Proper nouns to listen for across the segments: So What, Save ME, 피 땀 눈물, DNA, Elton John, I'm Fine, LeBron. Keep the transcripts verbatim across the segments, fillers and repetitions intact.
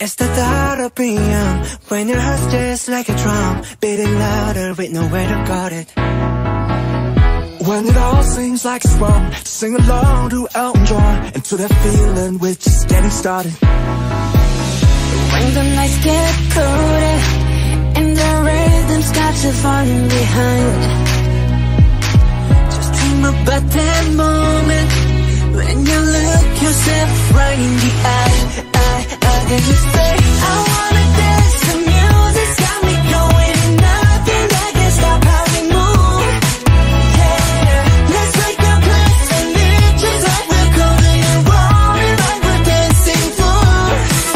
It's the thought of being when your heart's just like a drum, beating louder with nowhere to guard it. When it all seems like it's wrong, just sing along to Elton John, and to that feeling we're just getting started. When the nights get colder and the rhythm's got you falling behind, just dream about that moment when you look yourself right in the eye. I, I, and you say, I wanna dance to music, got me going and nothing that can stop how we move. Yeah, let's break the glass and live just like we're golden and rolling like we're dancing fools.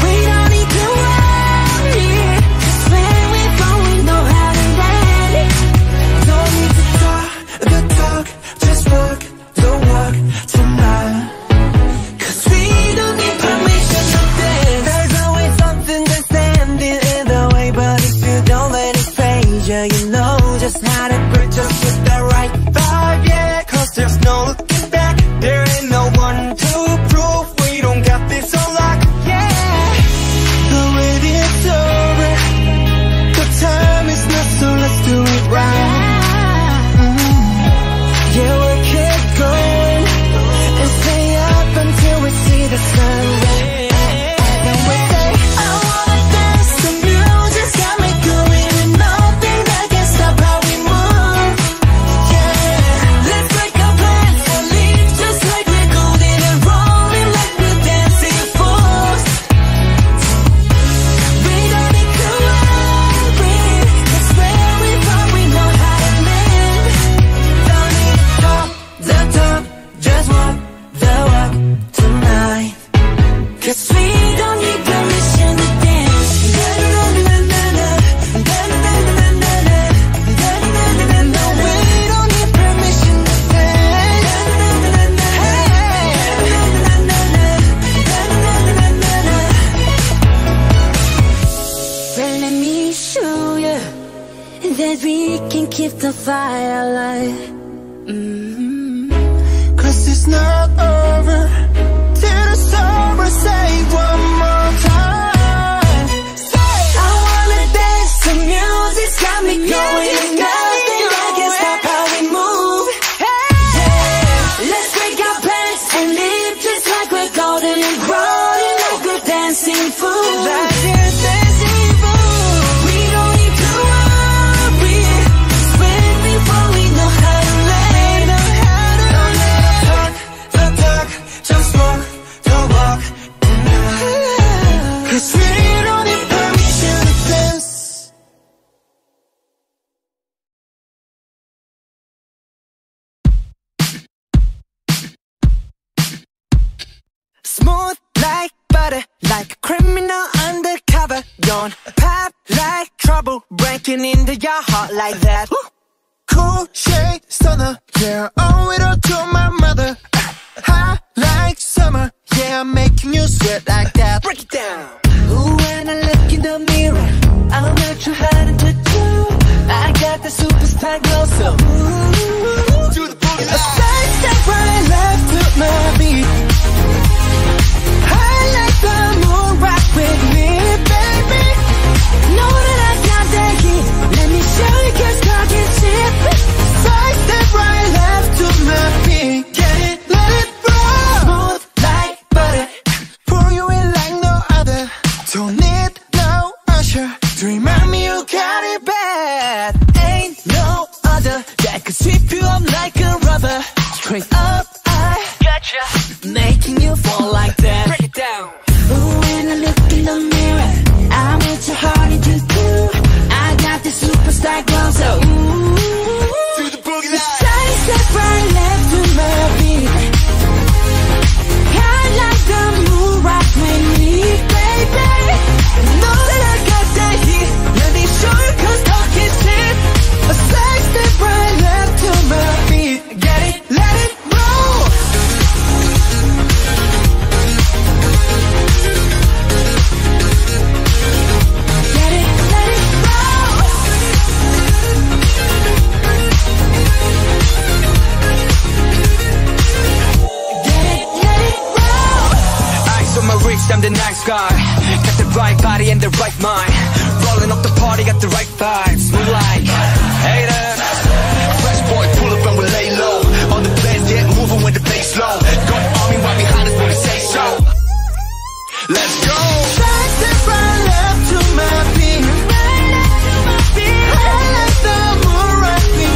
We don't need to worry, 'cause where we're going, know how to land it. Don't need to talk the talk, just walk the walk tonight. bricks, I'm the nice guy. Got the right body and the right mind. Rolling up the party, got the right vibes. We like haters. Fresh boy, pull up and we lay low. All the plans get moving with the bass low. Go on me right behind us when we say so. Let's go. Right to right, left to my beat. Right left to my beat. Right left to my right beat.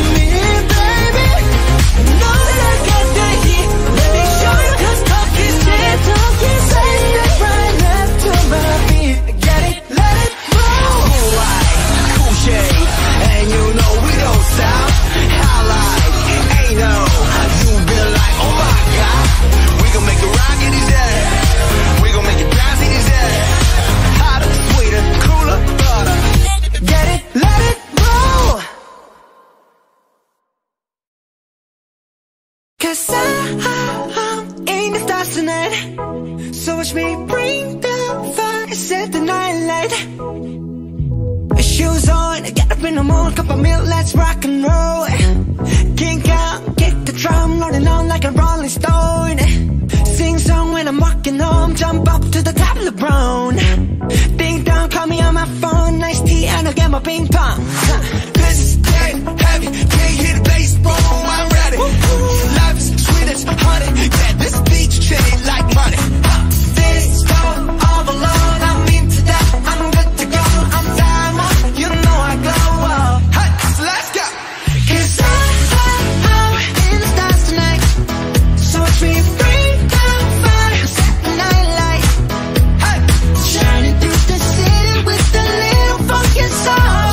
So watch me bring the fire, set the night light. Shoes on, get up in the morning, cup of milk, let's rock and roll. Kick out, kick the drum, rolling on like a rolling stone. Sing song when I'm walking home, jump up to the top of LeBron. Ding dong, call me on my phone, nice tea and I'll get my ping pong. Huh. This is dead heavy, can't hear the bass, boom, I'm ready. Life is sweet as honey, yeah, this beach chain like money. This song, all alone, I'm into that, I'm good to go. I'm diamond, you know I glow up. Hey, so let's go. Cause I, I, I'm in the stars tonight. So watch me bring down fire, set the night light. Hey, shining through the city with the little funky soul.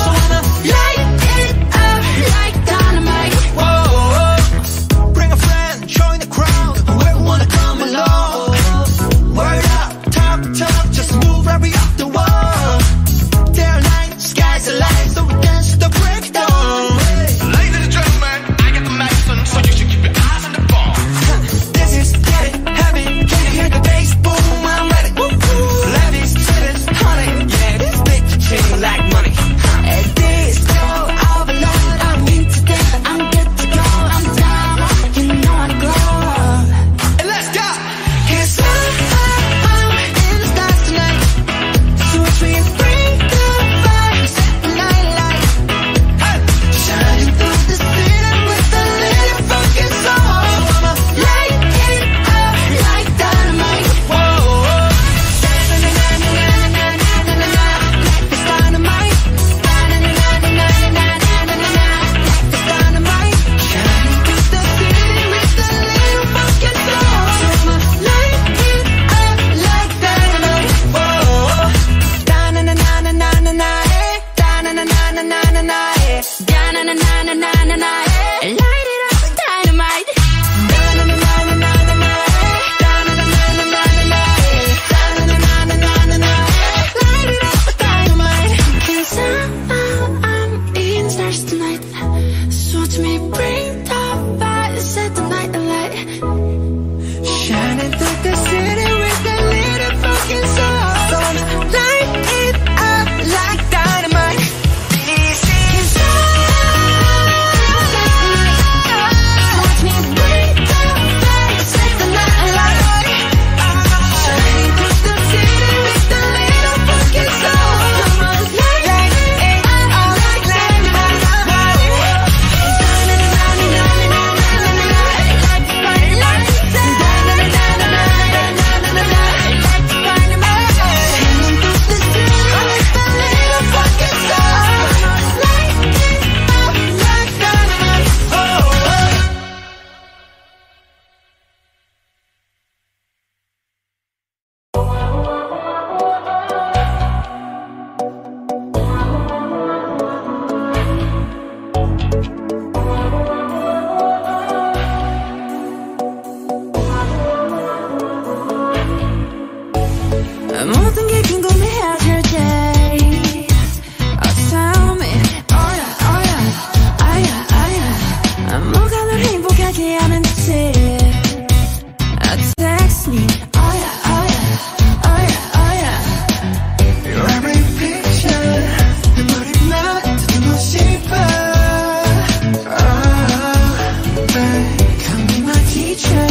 Come be my teacher.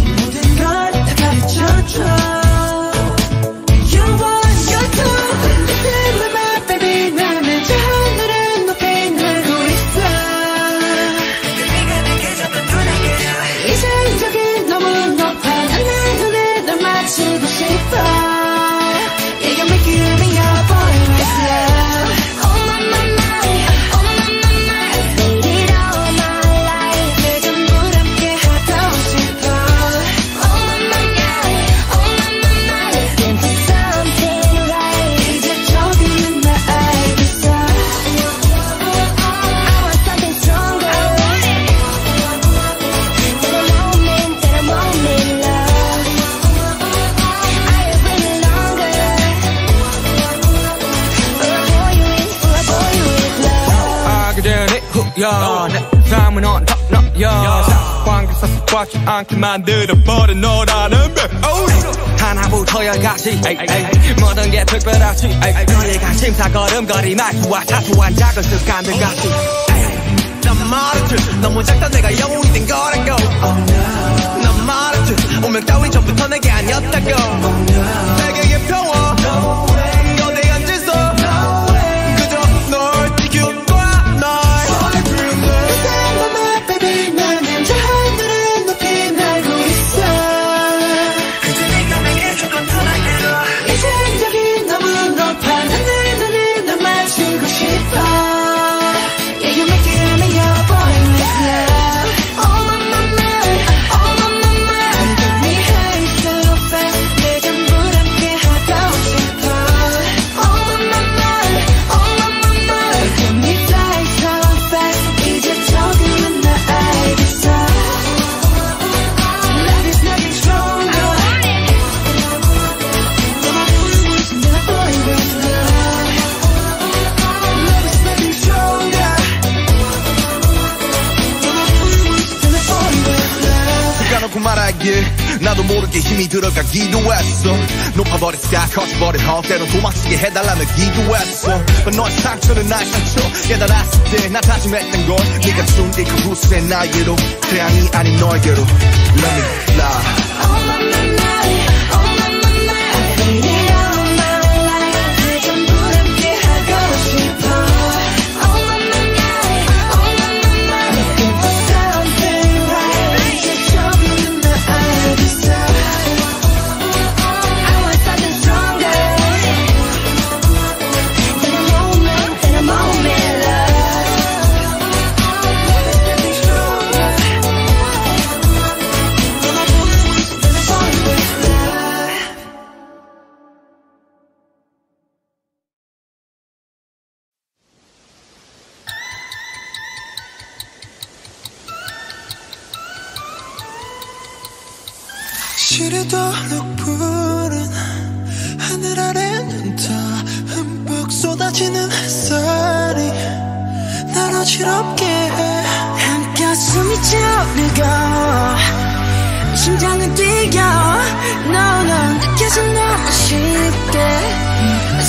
네 모든 걸 다 가르쳐줘. 야, 내 삶은 on top, no, 야. 사관계사 속박지 않게 만들어버린 너라는 백오리 하나부터 열까지 모든 게 특별하지 너의 관심사 걸음걸이 말투와 사소한 작은 습관들까지 난 말했지 너무 작다 내가 영웅이 된 거라고 난 말했지 운명 따위 전부터 내게 아니었다고 내게 예뻐워 나도 모르게 힘이 들어가 기도했어 높아버린 sky 커져버린 허 때론 도망치게 해달라며 기도했어 But 너의 상처는 나의 상처 깨달았을 때 나 다짐했던 걸 네가 준 이 그 후세 나에게로 태양이 아닌 너에게로 Let me fly All my night, all my night I need it all my life 그 전부 함께 하고 싶어 시리도록 푸른 하늘 아래는 다 흠뻑 쏟아지는 햇살이 날 어지럽게 해 한껏 숨이 차오르고 심장은 뛰어 No no 느껴져 너무 쉽게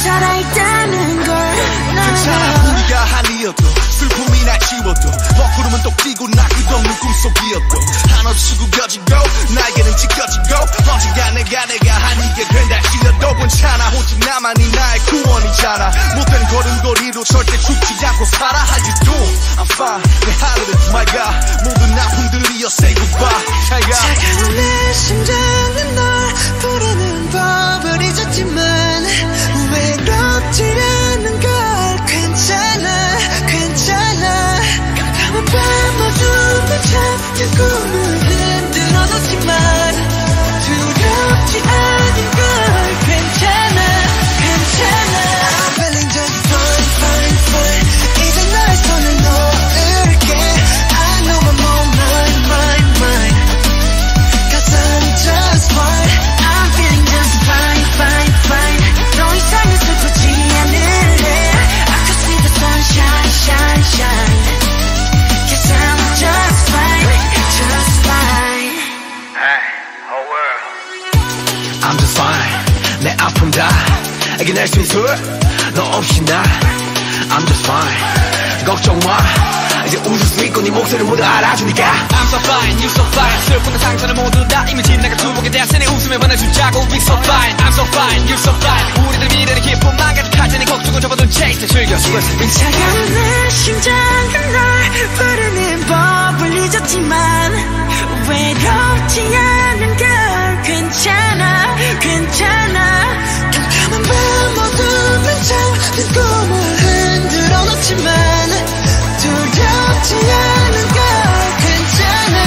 살아있다는 걸 no, 괜찮아 no. 우리가 한 이어도 슬픔이 날 지워도 먹구름은 똑 뛰고 나 끝없는 꿈속이었고 한없이 구겨지고 나에게는 찢겨지고 언젠가 내가 내가 한 이게 된다 실려도 괜찮아 오직 나만이 나의 구원이잖아 못된 걸음걸이로 절대 죽지 않고 살아 How you doing? I'm fine 내 하늘은 my God 모든 아픔들 이어 say goodbye 차가운 내 심장은 널 부르는 법을 잊었지만 외롭지 않은 걸 괜찮아 괜찮아 가까운 밤 어둠을 찾게 꿈을 흔들어 놓지만 두렵지 않은 걸 괜찮아 괜찮아 I'm feeling just fine fine fine 이제 나의 손을 놓을게 I know my mind mind mind mind Cause I'm just fine I'm feeling just fine fine fine 더 이상은 슬프지 않을래 Shine, shine, shine 'Cause I'm just fine, just fine Hey, whole world I'm just fine 내 아픔 다 이겨낼 수 있을 너 없이 나 I'm just fine 걱정 마 이제 웃을 수 있고 네 목소리를 모두 알아주니까 I'm so fine, you so fine 슬픔과 상처는 모두 다 이미 지나가 두목에 대하세 내 웃음에 반해주자고 We so fine, I'm so fine, you so fine 우리들 미래는 기쁨만 가득하지 네 걱정을 접어둔 체이스를 즐겨 차가운 내 심장은 널 부르는 법을 잊었지만 외롭지 않은 걸 괜찮아 괜찮아 깜깜한 밤 어둠을 잡는 꿈을 흔들어 놓지만 두렵지 않은 걸 괜찮아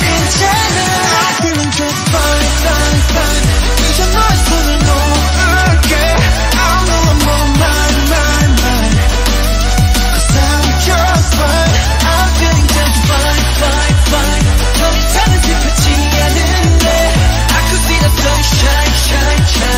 괜찮아 I'm feeling just fine fine fine 이제 너의 손을 놓을게 I know I'm on mine mine mine Cause I'm just fine I'm feeling just fine fine fine 더 이상은 슬프지 않은데 I could see the sunshine shine shine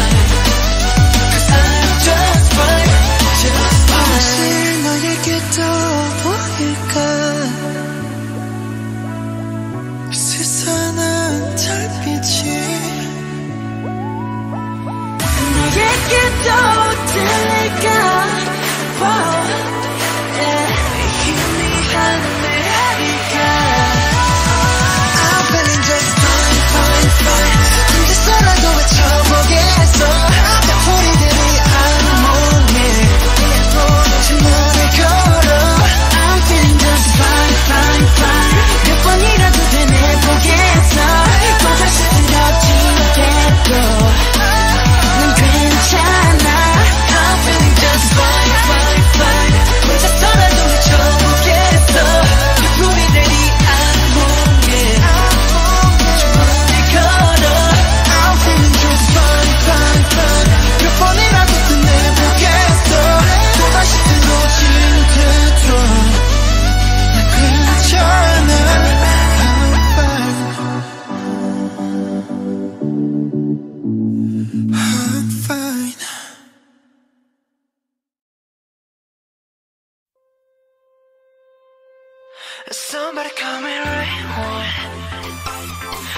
Somebody call me right one.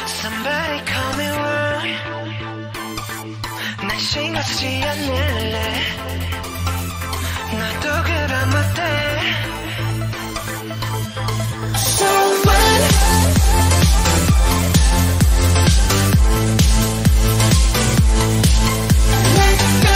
Somebody call me wrong. 난 신경 쓰지 않을래. 너도 그럼 어때? So what? Let's go.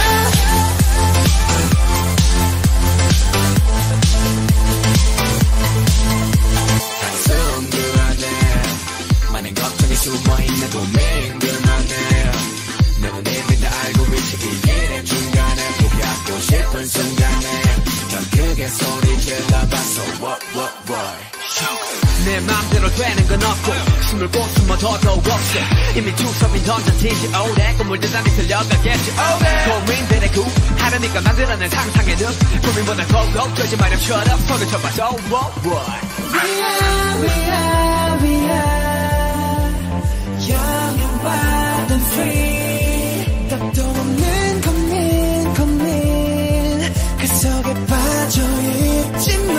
수많은 도맹들만을 너는 내뱉다 알고 미치기 일의 중간에 포기하고 싶은 순간에 전 크게 소리 질러봤어 What what what 내 맘대로 되는 건 없고 숨을 곳은 뭐 더더욱 없어 이미 투섬이 던져진 지 오래 꿈을 대단히 들려가겠지 고민들의 구 하려니까 만들어낸 상상의 늪 고민보다 더욱 되지 마렴 Shut up 속을 쳐봐줘 What what We are we are we are young and wild and free 답도 없는 고민 고민 그 속에 빠져있지 마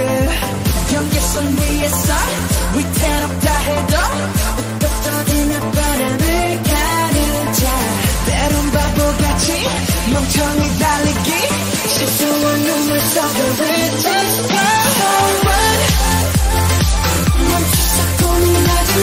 yeah. 경계선 위에서 위태롭다 해도 웃덕거리며 바람을 가는 자 때론 바보같이 멍청히 달리기 실수와 눈물 속을 Just go on 멈춰서 고민하지 마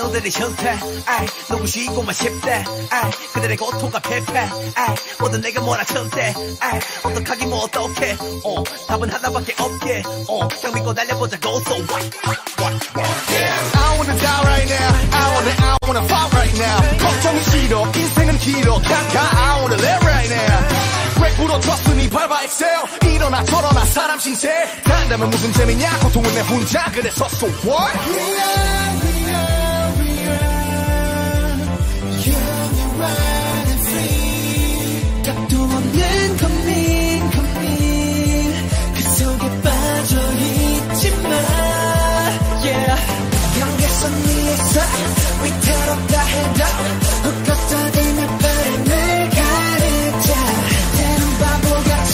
그들의 형태 아이 너무 쉬고만 쉽대 아이 그들의 고통과 패패 아이 모든 내가 몰아칠 때 아이 어떡하기 뭐 어떡해 어 답은 하나밖에 없게 어 그냥 믿고 달려보자고 So what what what yeah I wanna die right now I wanna I wanna fight right now 걱정이 싫어 인생은 길어 가가 I wanna live right now 왜 부러졌으니 밟아 엑셀 일어나 저러나 사람 신세 단다면 무슨 재미냐 고통은 내 혼자 그래서 So what yeah. 없는 고민 고민 그 속에 빠져있지마 yeah. 경계선 위에서 위태롭다 해도 헛것들이며 바람을 가르자 때론 바보같이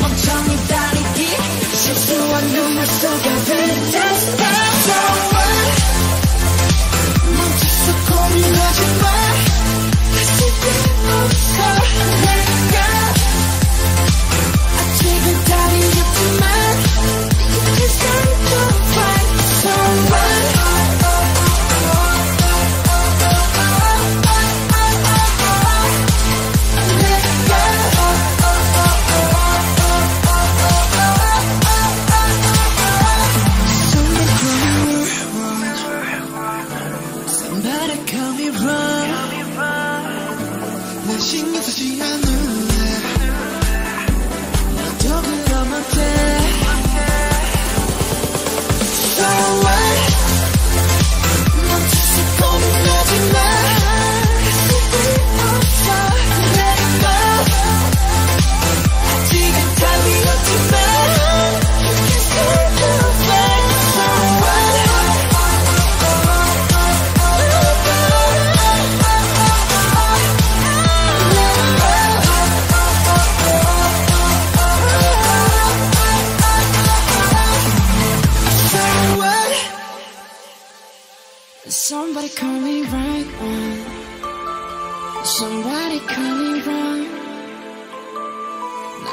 멍청히 달리기 실수와 눈물 속에 Just stop 멈춰서 고민하지마 다시 깨어서 Let it go.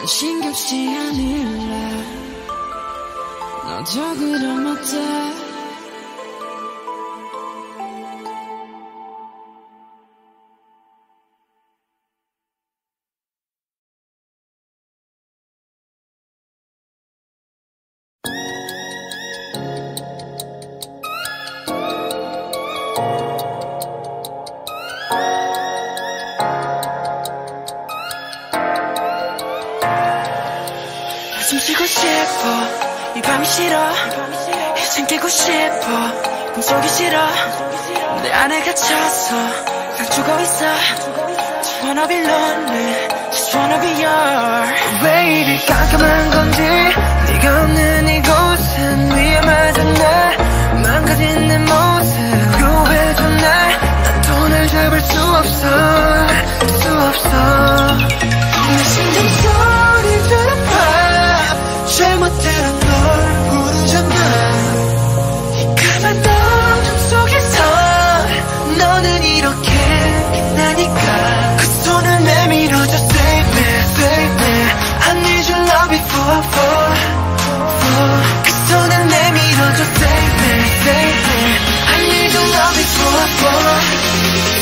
신겹지 않을래. 너도 그럼 어때? 숨 쉬고 싶어 이 밤이 싫어 이젠 깨고 싶어 꿈속이 싫어 내 안에 갇혀서 난 죽어있어. Just wanna be lonely, just wanna be your 왜 이리 깜깜한 건지 네가 없는 이곳은 위험하잖아. 망가진 내 모습 위로해줘 날. 난 돈을 잡을 수 없어 수 없어 내 심장 소리 들어봐. 잘못된 널 부르잖아. 까만 어둠 속에서 너는 이렇게 빛나니까 그 손을 내밀어줘. Save me, save me. I need your love before I fall,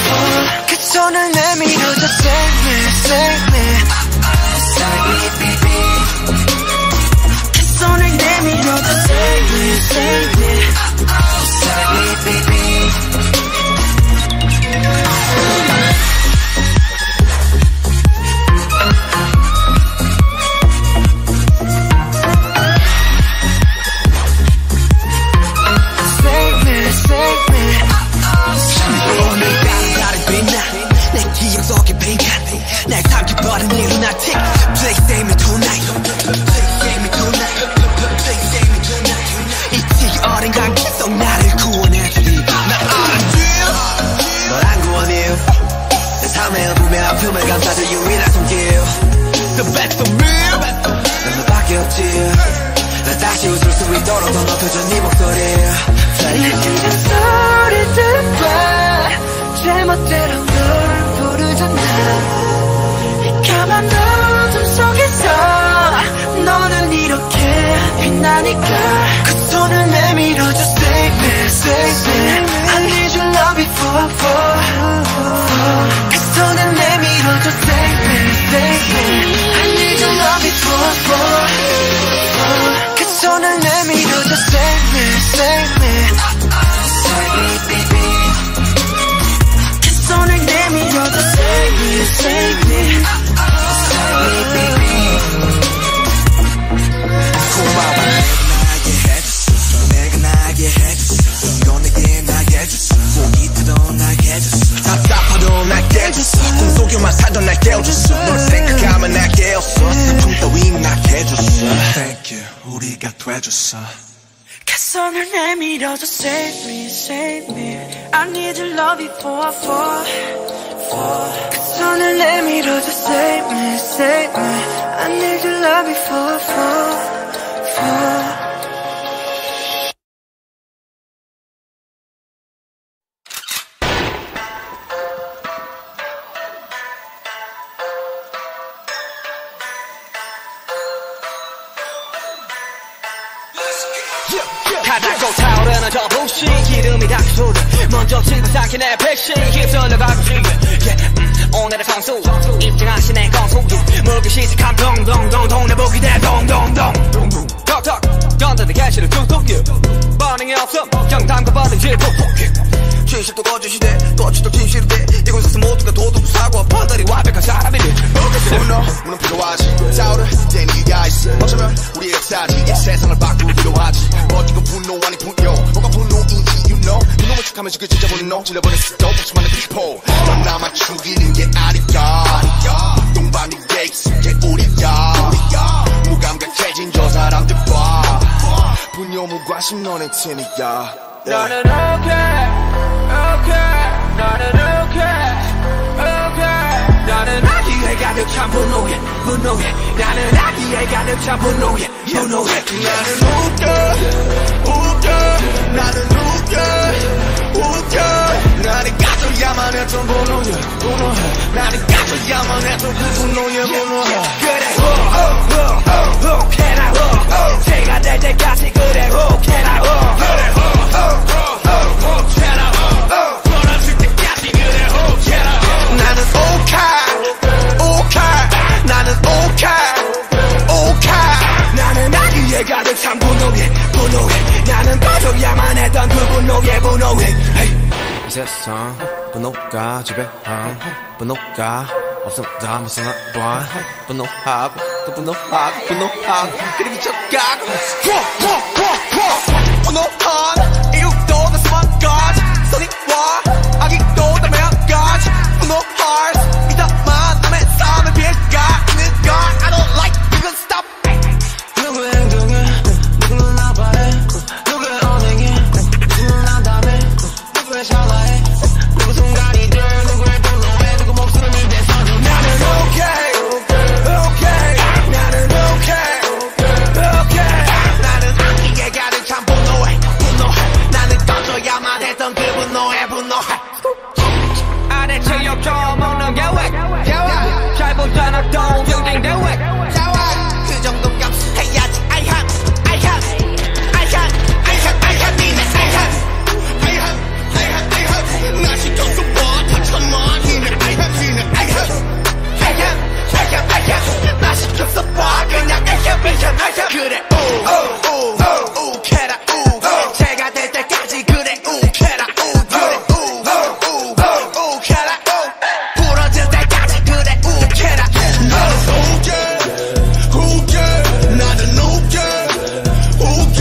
fall. 그 손을 내밀어줘. Save me, save me. I need your love before I fall, fall. 그 손을 내밀어줘. Save me, save me. 바닥도 타오르는 저 불씨 기름이 닥쳐오르 먼저 질문 삼킨 내 백신 힙선을 바꾸지게 오늘의 선수 입증하신 내 건소주 물기 시작한 동동동 동네 보기 대 동동동 톡톡 전단의 개시를 뚝뚝 반응이 없음 정당과 반응질 폭폭 진실도 거짓이대 거짓도 진실이대 이곳에서 모두가 도둑도 사고 버들이 완벽한 사람이래 분노 문은 필요하지 싸우를 땐 이유가 있어 어쩌면 우리의 역사지 이 세상을 바꾸기 필요하지 멋지고 분노 아니 분노 뭐가 분노인지 you know 분노만 축하면서 그 진짜 분노 질러버린 스톱 복수만의 people 넌 나만 죽이는 게 아니까 동반이 게이츠 이게 우리야 무감각해진 저 사람들 봐 분노 무관심 너네 팀이야 너는 okay okay, 나는 okay, okay. 나는 아기에 가득 찬 분노해, 분노해. 나는 아기에 가득 찬 분노해, 분노해. 나는 웃겨, 웃겨. 나는 웃겨, 웃겨. 나는 가져야만 했던 분노해, 분노해. 나는 가져야만 했던 그 분노해, 분노해. 그래. 속에 분노해. 이 세상 분노가 지배한 분노가 없었다 무슨 말 분노하고 또 분노하고 분노하고 그리 미쳐가고 분노한 이륙도 내 수만까지 선의와 악익도 내 매한까지 분노할 믿어만 남의 삶을 빌가 있는 걸 I don't like you can stop. 누구의 행동에 누구는 나발해 누구의 언행에 누구는 난 다음에 누구의 샤라해 누구 순간이 돼 누구의 분노에 누구 목숨이 돼서 나는 okay okay 나는 okay okay 나는 악기에 가득 찬 분노해 분노해 나는 떠져야만 했던 그 분노해 분노해 안에 체육처 먹는 계획 계획 잘 보잖아 또 빌딩 계획 그래 우 우케라 우 제가 될 때까지 그래 우케라 우 그래 우 우케라 우 부러질 때까지 그래 우케라 우 우케 나는 우케 우케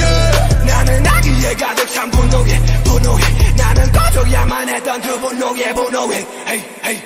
나는 아기에 가득 찬 분노에 분노해 나는 거둬야만 했던 그 분노에 분노해 헤이 헤이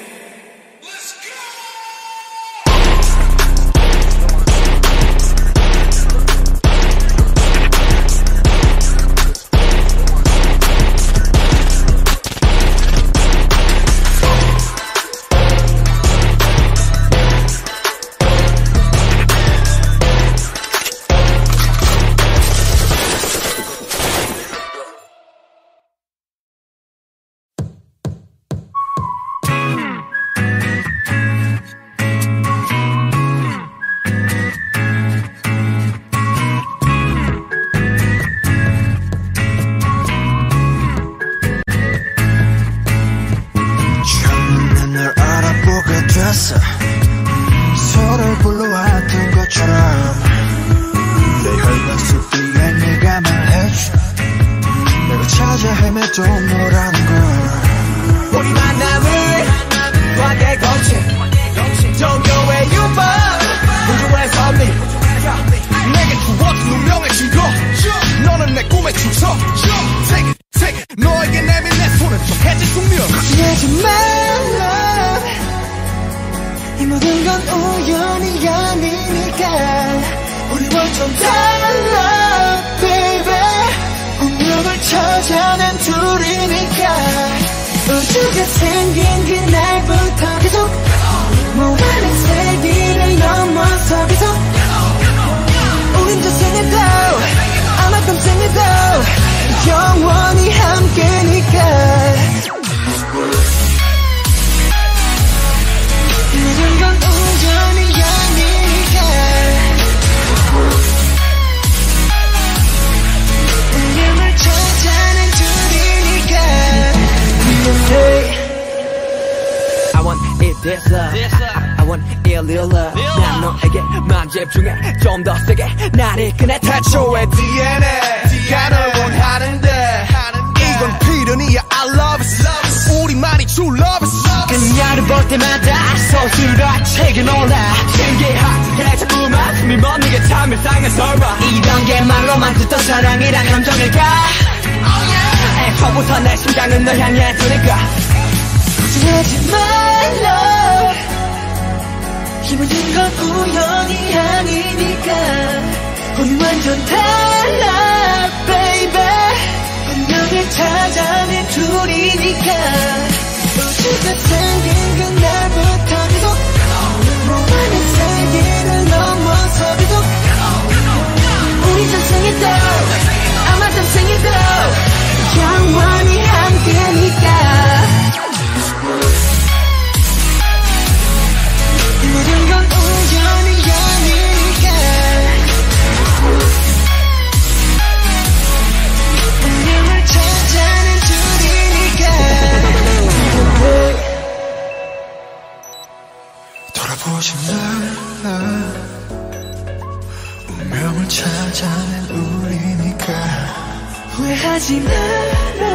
후회하지 마라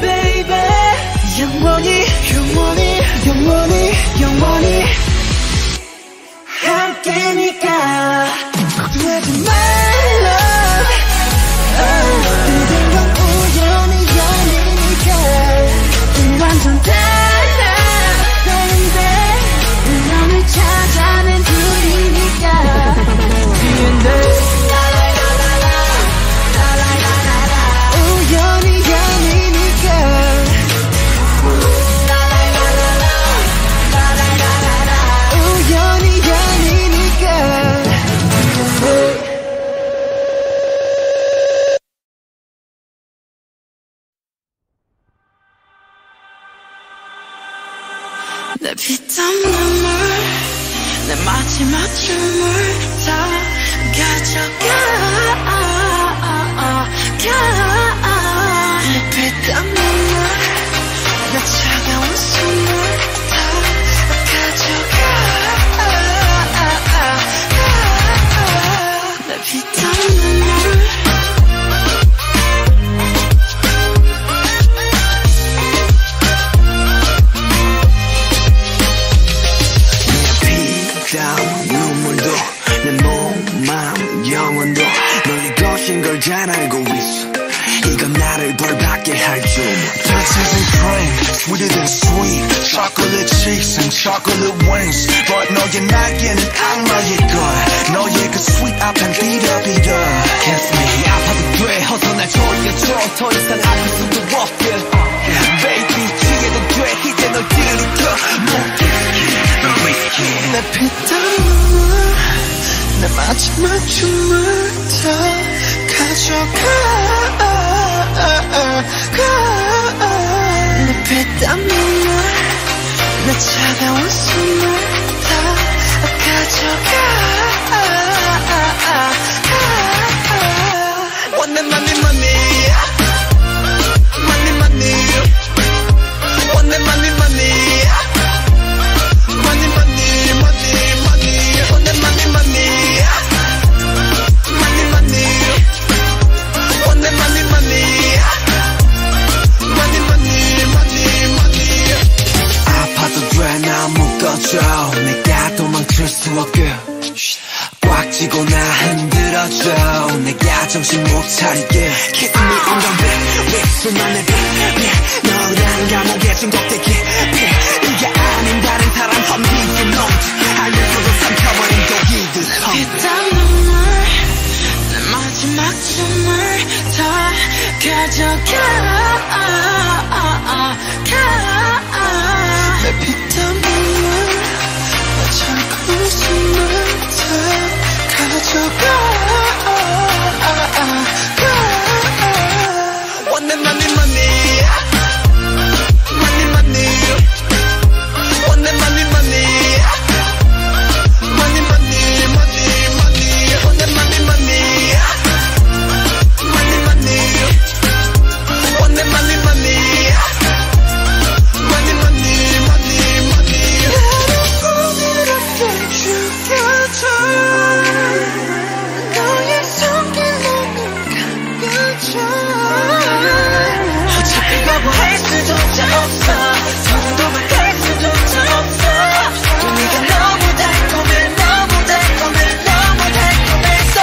baby. 영원히 영원히 영원히 영원히 함께니까 걱정하지 말라. 모든 건 우연히 연이니까 우린 완전 달라 baby. 우연을 찾아낸 둘이니까 디엔에이 내 피 땀 눈물 내 마지막 춤을 다 가져가. 내 피 땀 눈물 내 차가운 숨을 다 가져가. 내 피 땀 눈물 걸 잘 알고 있어. 이건 나를 벌받게 할 줄. Pretzels and cream, sweeter than sweet. Chocolate cheeks and chocolate wings. But 너의 날개는 악마의 걸. 너의 그 sweet 앞엔 비벼비벼. Kiss me, 아파도 돼. 어서 날 조여줘. 더 이상 아플 수도 없게. Baby, 지게도 돼. 이제 널 들이켜. 못 잊게, 널 잊게. 내 피 땀 눈물 내 마지막 춤을 다 가져가. 내 피 땀 눈물 내 차가운 숨을 다 가져가. 원해 money money money money 원해 money money money money money money 원해 money money money, money, money. money, money, money, money. 아파도 돼, 나 묶어줘. 내가 도망칠 수 없게 꽉 쥐고 나 흔들어줘. 내가 정신 못 차리게 Kiss me on the back, back, 수많은 빛. 너란 감옥에 중독되게 빛. 이게 아닌 다른 사람 선비지 못 알면서도 삼켜버린 독이들. 피 땀 눈물 내 마지막 춤을 다 가져가. 내 피 땀 눈물 내 차가운 숨을 다 가져가. 원해 money money money money 원해 money money money money money money 원해 money money money, money, money. money, money, money, money. 나를 꿈이롭게 죽여줘. 너의 손길로는 감겨줘. 어차피 거부할 수조차 없어. 선도받을 수조차 없어. 네가 너무 달콤해, 너무 달콤해, 너무 달콤해서. I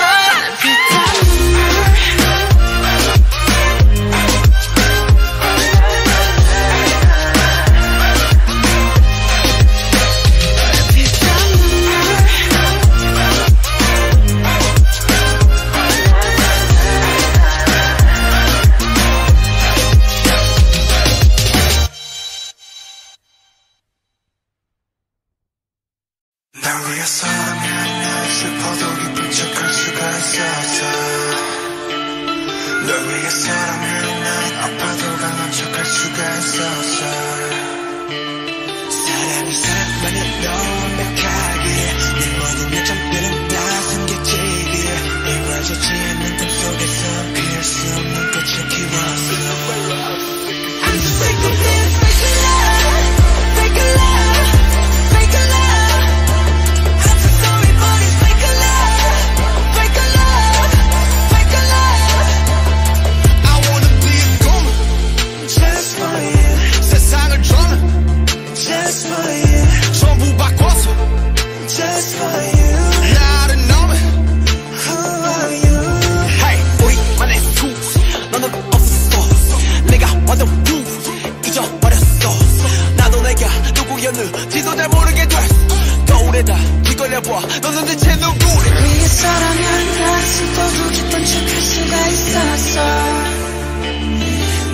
너는 대체 누구야? 위에 사랑이란 가슴도 기쁜 척할 수가 있었어.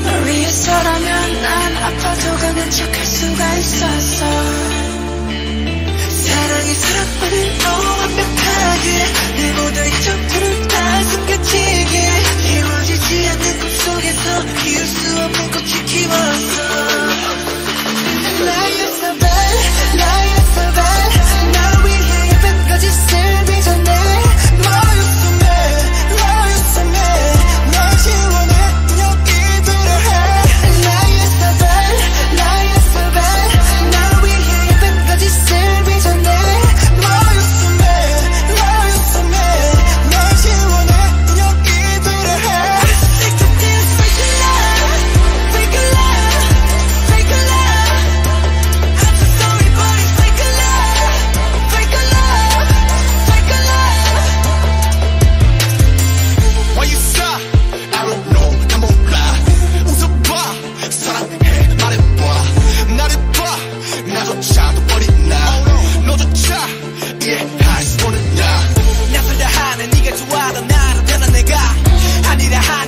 널 위해서라면 난 아파도 강한 척할 수가 있었어. 사랑이 사랑만을 더 완벽하게 내 모든 이점들은 다 숨겨지게 이루어지지 않는 꿈속에서 이을 수 없는 꽃이 피었어.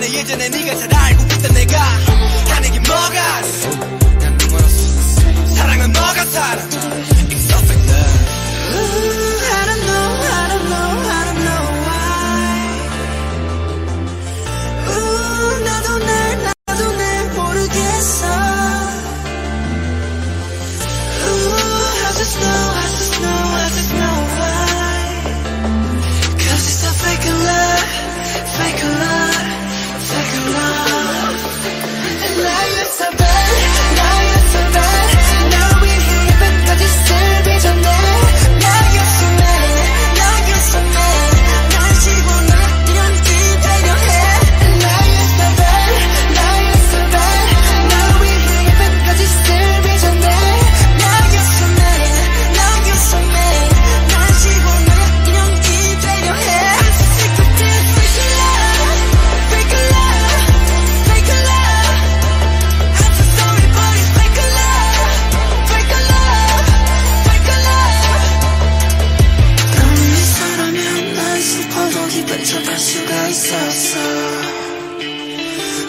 예전에 네가 잘 알고 있던 내가 하는 게 뭐가 사랑은 뭐가 살아 It's so fake love. Ooh, I don't know, I don't know, I don't know why. Ooh, 나도 날, 나도 날 모르겠어. Ooh, I just know, I just know, I just know why. Cause it's so fake love, fake love.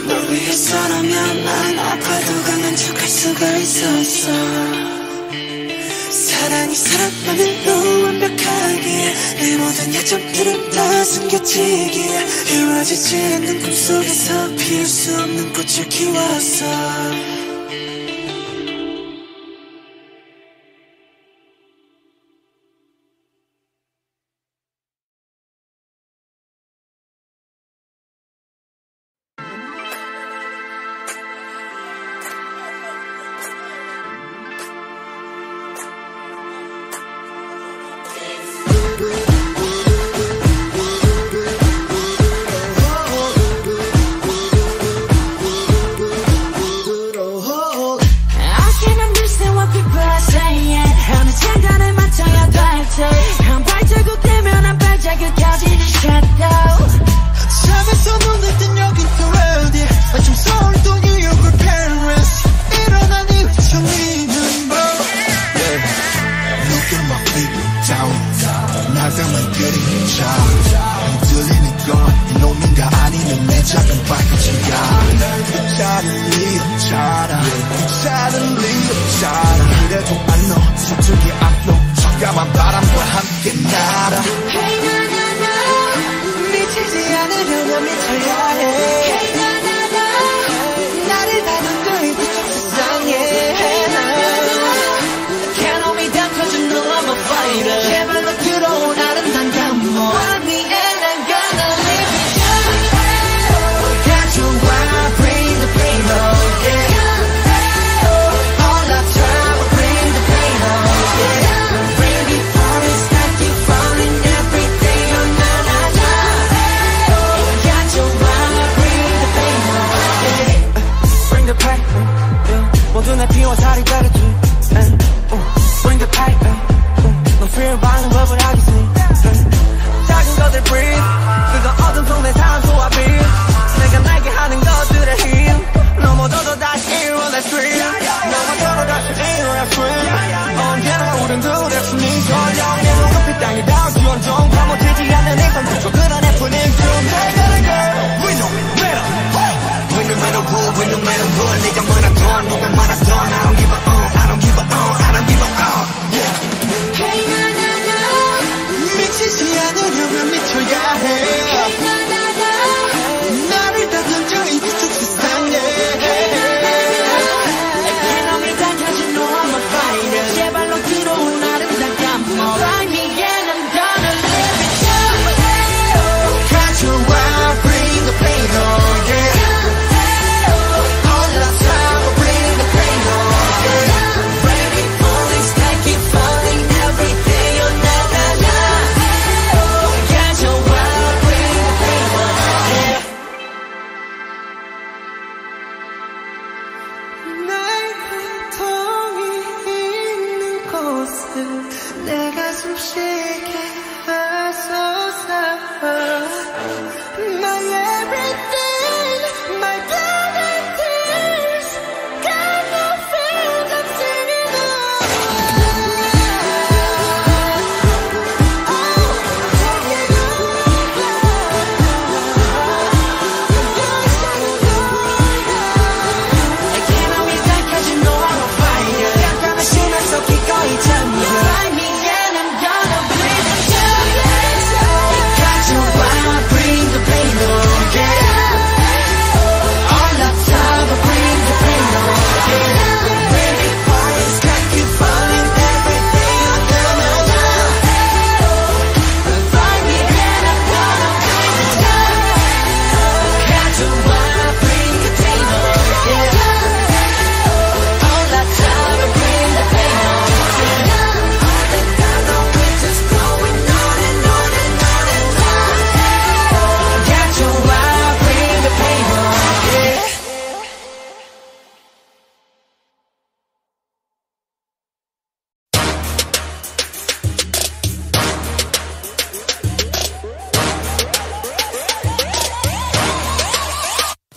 널 위해서라면 난 아파도 강한 척할 수가 있었어. 사랑이 사랑만은 너무 완벽하기에 내 모든 약점들은 다 숨겨지기에 이루어지지 않는 꿈속에서 피울 수 없는 꽃을 키웠어. Down,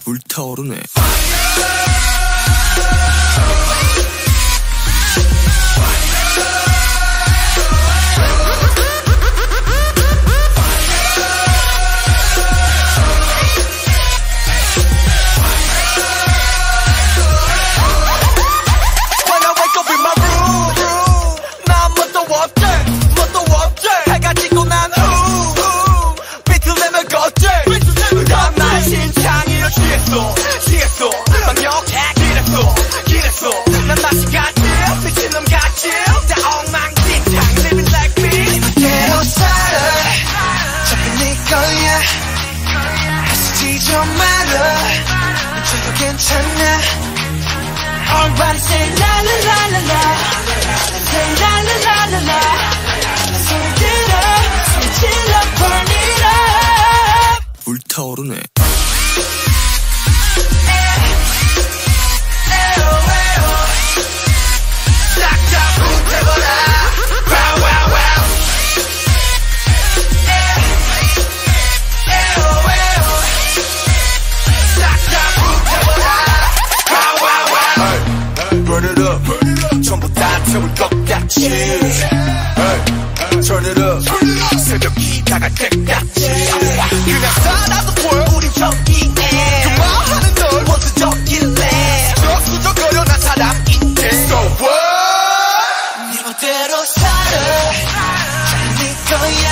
불타오르네. 불타오르네. Hey, turn it up. 새벽이 다갈 때까지 그냥 살아도 보여 우리 여기에 그만하는 널 원수적일래 수적수적거려 난 사람인데 So what? 네 멋대로 살아 잘 네 거야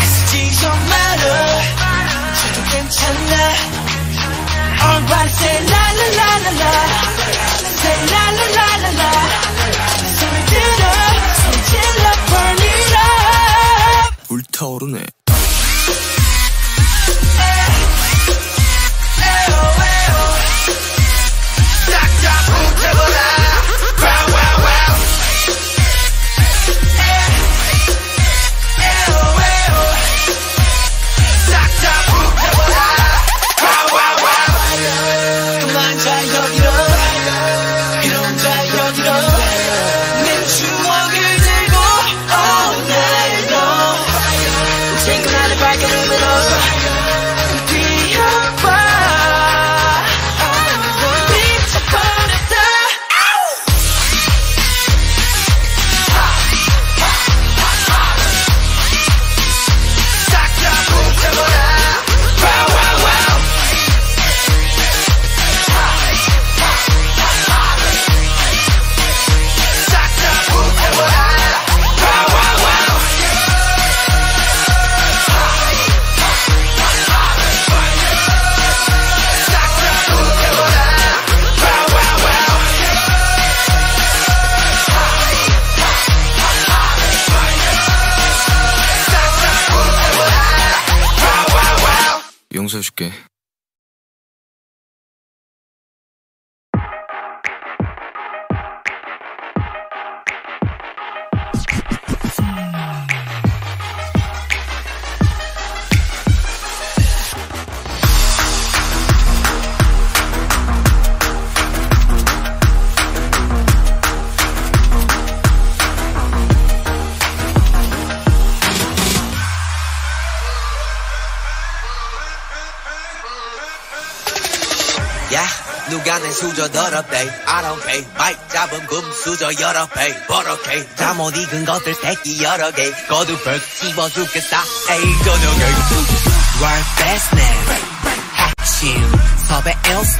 애쓰지 좀 말아 저도 괜찮아 Everybody say la la la la la Say la la la la la 불타오르네. 용서해줄게. 누가 내 수저 더럽대 I don't care 마이크 잡은 금 수저 여러 배 버럭해 다 못 익은 것들 새끼 여러 개 거두벌 씹어 죽겠다 에이 저녁에 World best man 핵심 섭외 else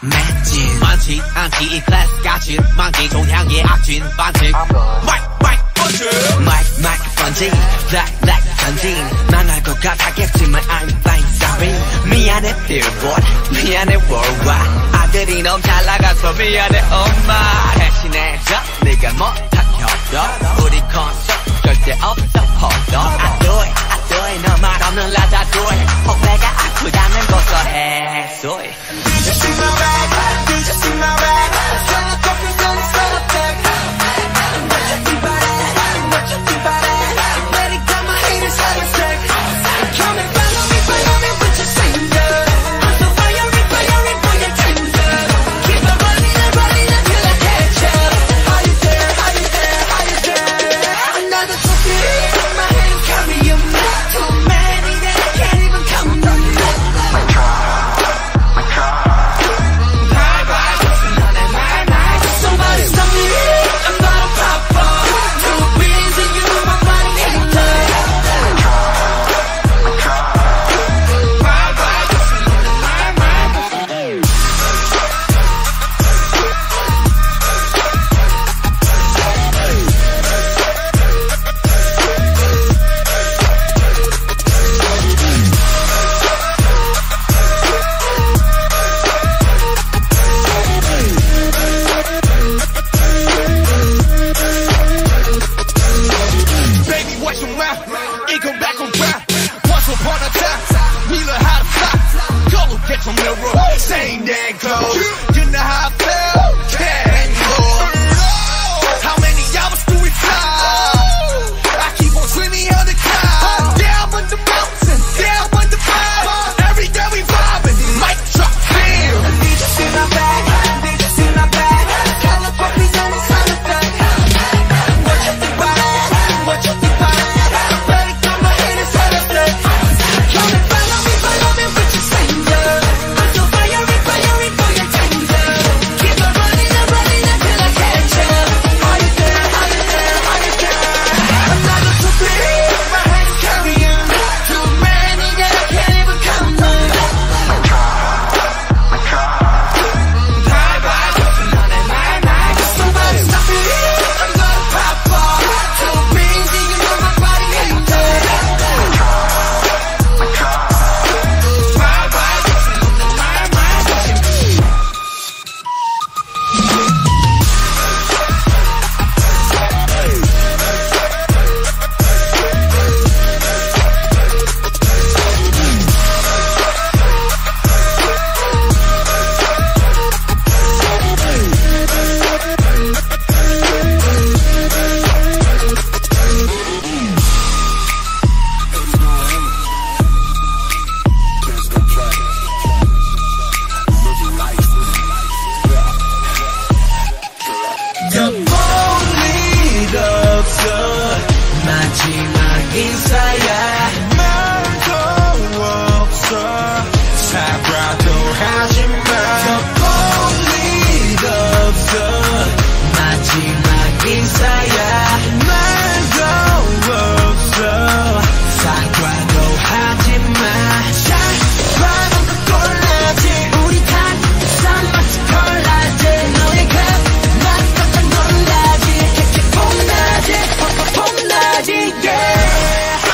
맥진 많지 않기 이 클래스 같이 만기 종향의 악진 반칙 마이크 마이크 펀치 마이크 마이크 펀치 블랙 블랙 던진 망할 것 같았겠지만 I'm fine sorry 미안해 billboard 미안해 worldwide 아들이 너무 잘 나가서 미안해 엄마 대신해줘 네가 못하켜줘 우리 콘서트 절대 없어 퍼져 I do it I do it 너 말 없는 라자 do it 허배가 아프다는 것도 해 so it Just in my bag, just in my bag. Sun up, sun up, sun up, sun up. What you think about it? What you think about it? Let it go, my haters have it sick. Come and follow me, follow me with your finger. I'm so fiery, fiery, boy, you're tender. Keep on running and running until I catch up. Are you there? Are you there? Are you there? Another trophy, put my hand and carry 'em. Too many that I can't even count them. My car. Yeah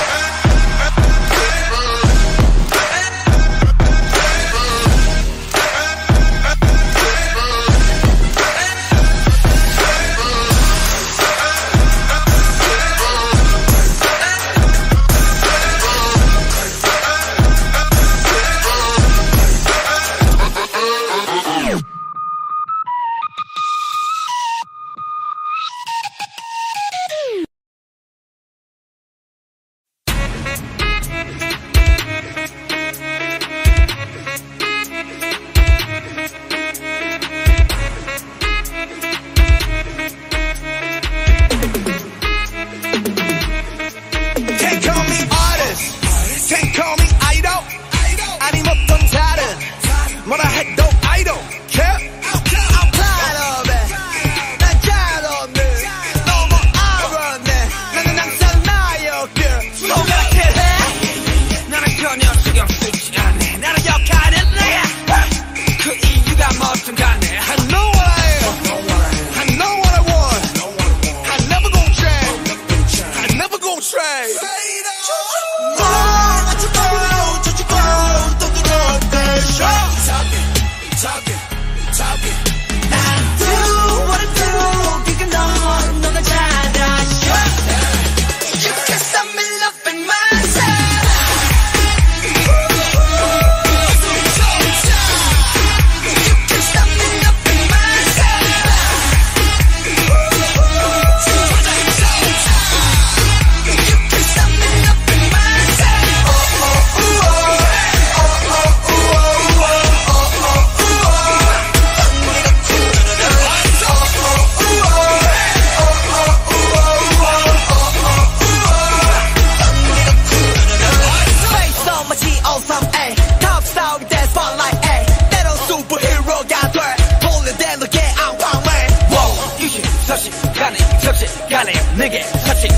Nigga, touch it.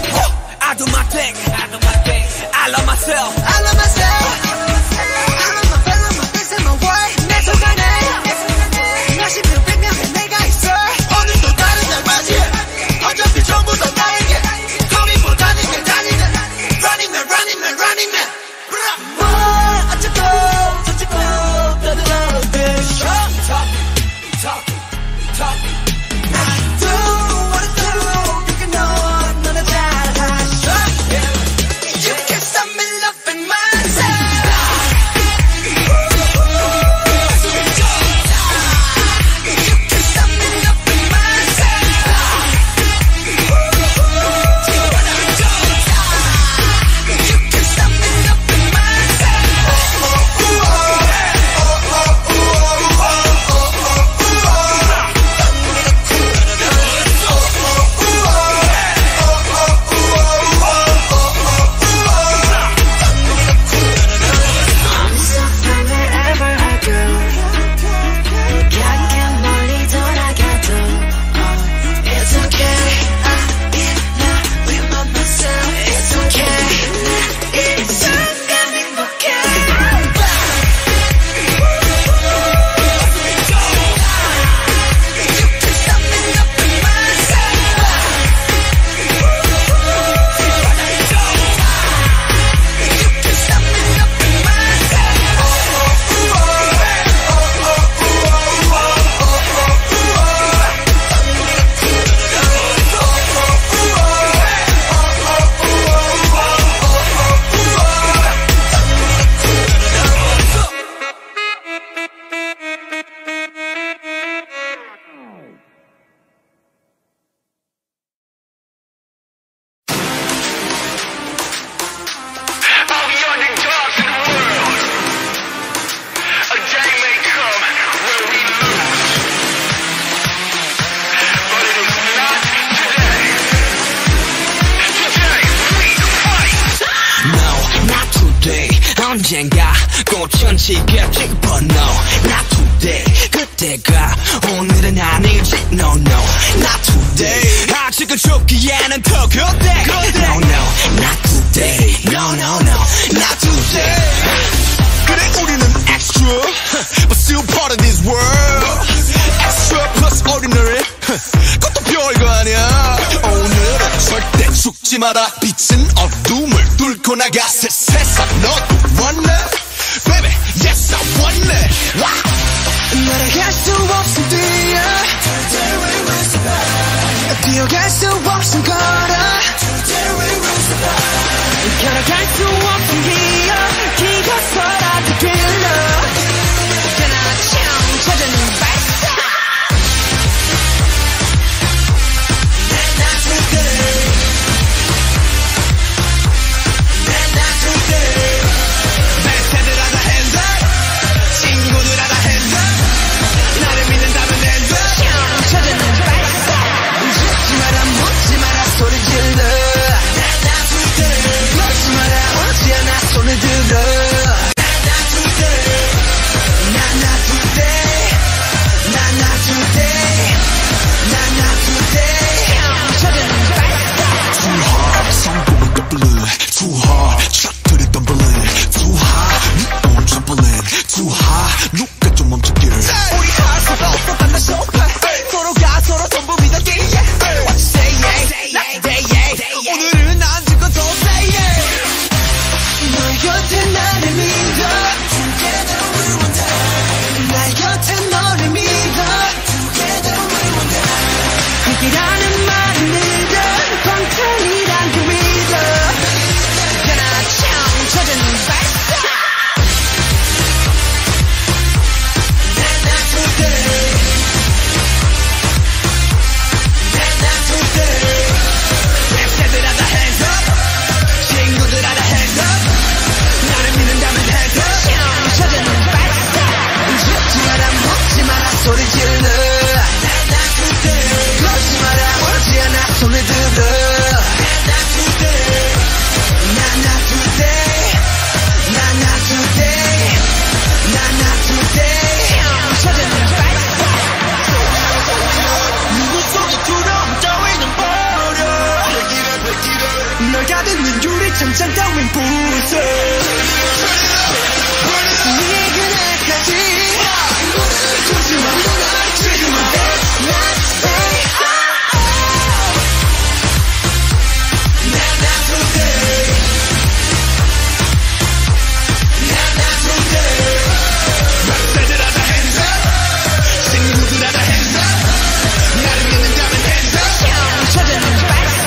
I do my thing. I do my thing. I love myself. I love myself. I love my family, my business, my wife. 내 순간에 나 심지어 백명의 내가 있어. 오늘도 다른 날 맞이해. 어차피 전부 다 나에게. 거리보다 니게 다니네. Running man, running man, running man. 뭘 어쩌고 저쩌고 떠들어 this show. Talking, talking, talking. 언젠가 꽃천지겠지 But no, not today. 그때가 오늘은 아니지 No, no, not today. 아직은 좁기에는 더 그때 No, no, not today. No, no, no, not today. 그래 우리는 extra But still part of this world. Extra plus ordinary 그것도 별거 아니야. 오늘은 절대 죽지 마라. 빛은 어둠을 뚫고 나가. 새 세상 너도 원래 baby yes I want it. 날아갈 수 없은 뒤에 Today we will survive. 뛰어갈 수 없은 걸어 Today we will survive. 걸어갈 수 없은 길에 기어서라도 빌려. 언제나 처음 찾아낸 발사. 묻지 마라 소리 질러. 묻지 마라. 유리창장 따윈 부숴 네가 나까지 도지마 지금은 That's not day Not not today Not not today 락사들 하다 hands up 신부들 하다 hands up 나를 믿는다면 hands up 찾아내는 발사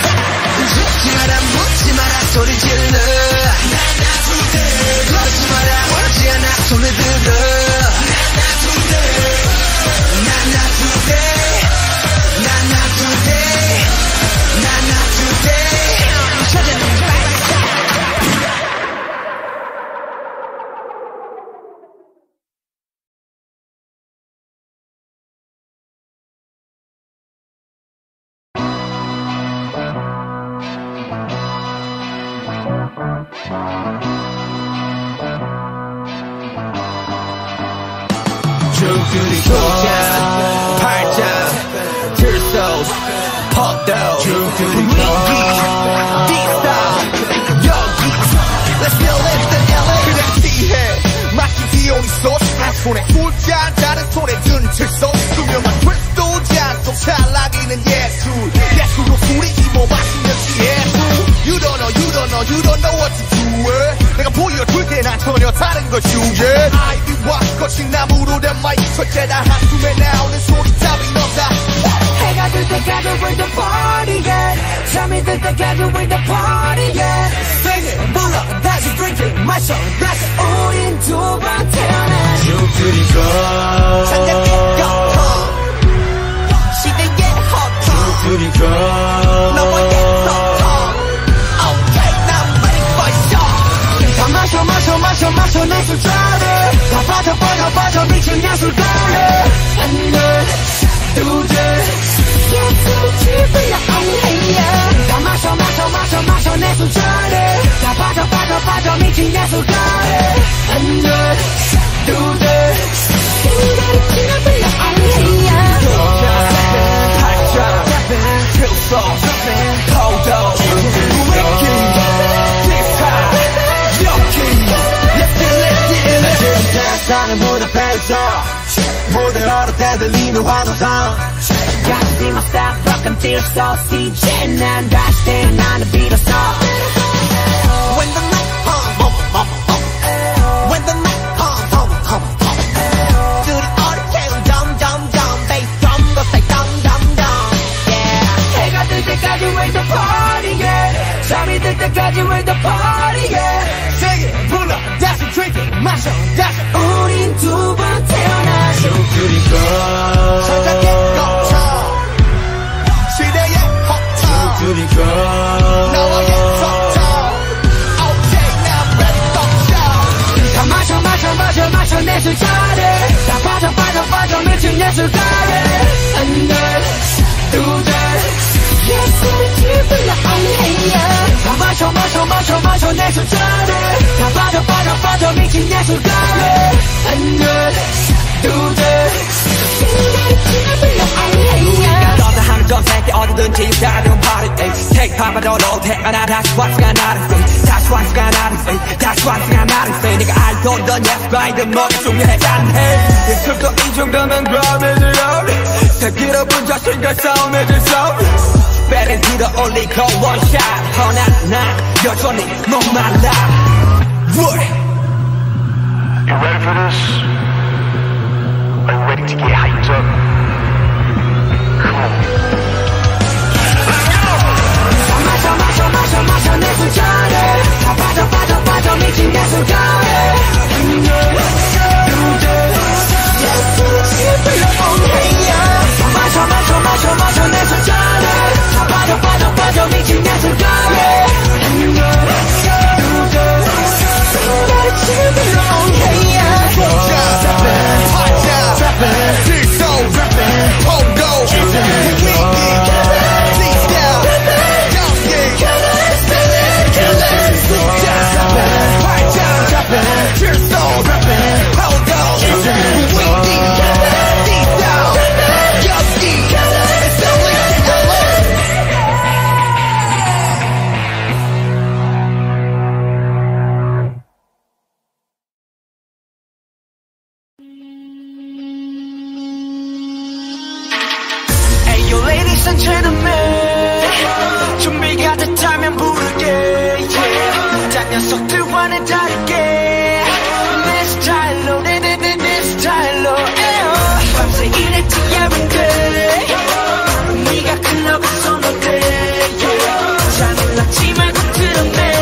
죽지 마라 묻지 마라 소리 질러 거짓말아 원하지 않아 손에 들어 Not not today Not not today Not not today 찾아낸 발사 죽들이 고장 팔짱 들쏘 퍽도 죽들이 고장 디스타 여기서 Let's feel it the 엘에이 그냥 티해 마치 디오니소스 손에 술잔 다른 손에 든 질소 투명한 불소잔 속 찰나기는 예술 예술로 술이 입어 마시는 예술 You don't know you don't know you don't know what to do it 내가 보여줄 때 난 전혀 다른 걸 주게 아이비와 거친 나무로 된 마이 철제다 한숨에 나오는 소리 답이 없다 해가 들 때까지 with the party yeah 잠이 들 때까지 with the party yeah Sing it 불러 다시 drink it 마셔 다시 우린 두 번 태어나 죽들이고 찬양의 격통 시대의 허통 죽들이고 너와의 소통 Okay now I'm ready for you 다 마셔 마셔 마셔 마셔 내 술잔에 다 빠져 빠져 빠져 미친 예술가에 안돼 두들 예술을 불러 I'm here 다 마셔 마셔 마셔 마셔 내 술잔에 다 빠져 빠져 빠져 미친 예술가에 안돼 Do this 그대를 지나 불러 I'm here 팔짱 필소 포도 위킹 딥탑 여킹 Let's get let's get in it 지금 대사는 무대 앞에서 무대 얼어대 들리는 환호성 같이 막 싸박한 필소 이제 난 다시 태어나는 빌었어 When the night With the party, yeah. 잠이 들 때까지 with the party, yeah. Sing it, 불러, 다시 drink it, 마셔, 다시 우린 두 번 태어나. 죽들이고 천장의 거쳐 시대의 허터 죽들이고 너와의 소통 Okay, now I'm ready for show. 다 마셔, 마셔, 마셔, 마셔 내 술잔에 다 빠져, 빠져, 빠져 미친 예술가에 한 달, 두 달. 예술을 지불러 I'm here 다 마셔 마셔 마셔 마셔 내 술잔에 다 빠져 빠져 빠져 미친 예술가에 안녕 두들 예술을 지불러 I'm here 너다 하는 전세계 어디든지 있다는 party 텍파만 더 노태가 나 다시 왔으니까 나를 say 다시 왔으니까 나를 say 다시 왔으니까 나를 say 네가 알던 넌 예술가이든 뭐가 중요해 짠해 예술도 이 정도면 그러면 우리 다 길어본 자신과 싸움에 질서 Better do the only go one shot 허난 나 여전히 목말라 What? You ready for this? Are you ready to get hyped up? Come on Let's go! 다 마셔 마셔 마셔 마셔 내 술잔에 다 빠져 빠져 빠져 미친 예술가에 안녕 누들 예술을 지불러 온해야 다 마셔 마셔 마셔 마셔 내 술잔에 빠져 빠져 빠져 미친 예술가에 누들 그대를 지불러 온 해야 팔자 필소 포도 위킹 딥탑 디스타 여킹 Colors, colors, colors 녀석들과는 다르게 내 스타일로 내 내 내 내 스타일로 밤새 일했지 every day 네가 클럽에서 놀대 잠을 놨지 말고 들었네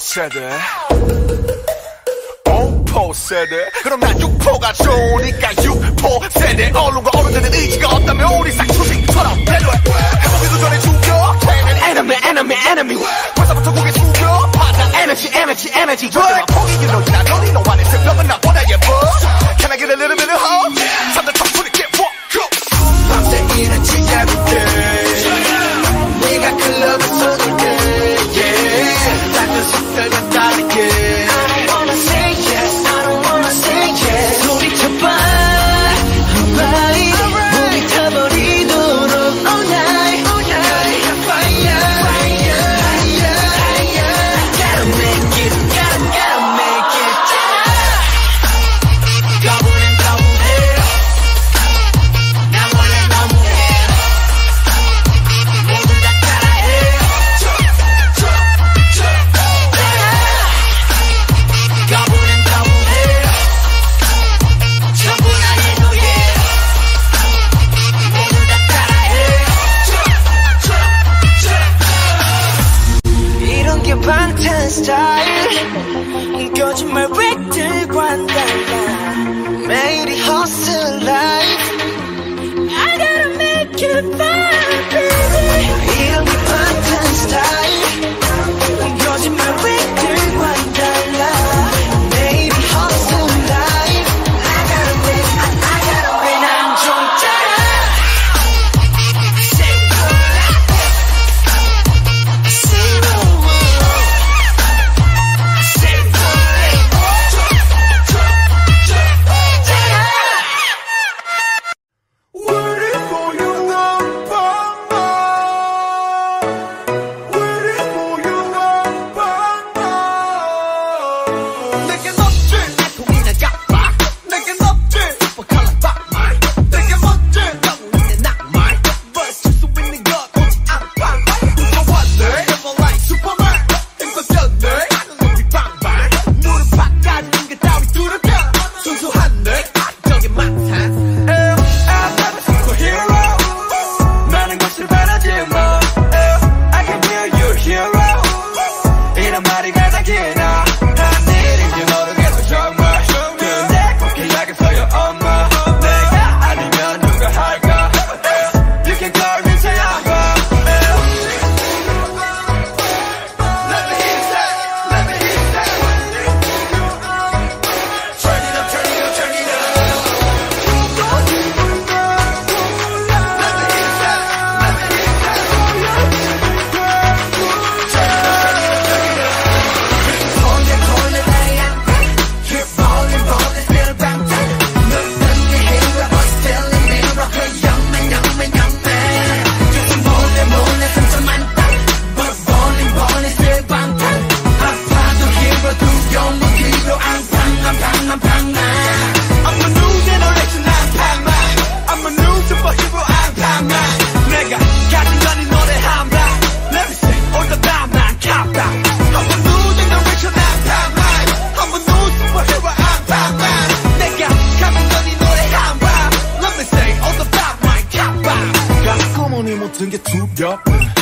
세대 오포 세대 그럼 난 육포가 좋으니까 육포 세대 어른과 어른들은 의지가 없다면 우리 싹초식처럼 배려해 해보기도 전에 죽여 enemy enemy enemy 벌써부터 고개 숙여 받아 에너지 에너지 에너지 절대만 포기 길로 지나 너니 너와는 새벽은 나보다 예뻐 Can I get a little bit of hope? 삼대 턱수리 get what go 밤새 일을 지게 볼게 네가 클럽에서 놀게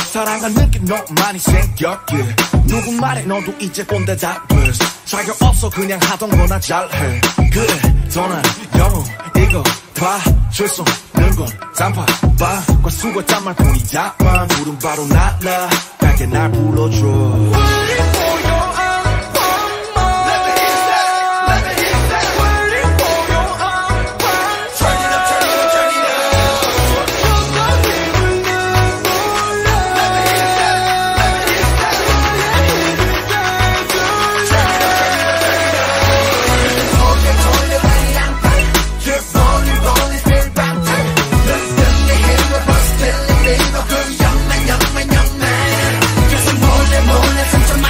사랑한 느낌 너무 많이 생겼길 누구 말해 너도 이제 꼰대 답을 자격 없어 그냥 하던 거나 잘해 그래 더는 영웅 이거 봐 줄 수 없는 건 단팥빵과 수고 짠 말 뿐이다만 물은 바로 날라 밝게 날 불러줘 몰래 몰래 삼천만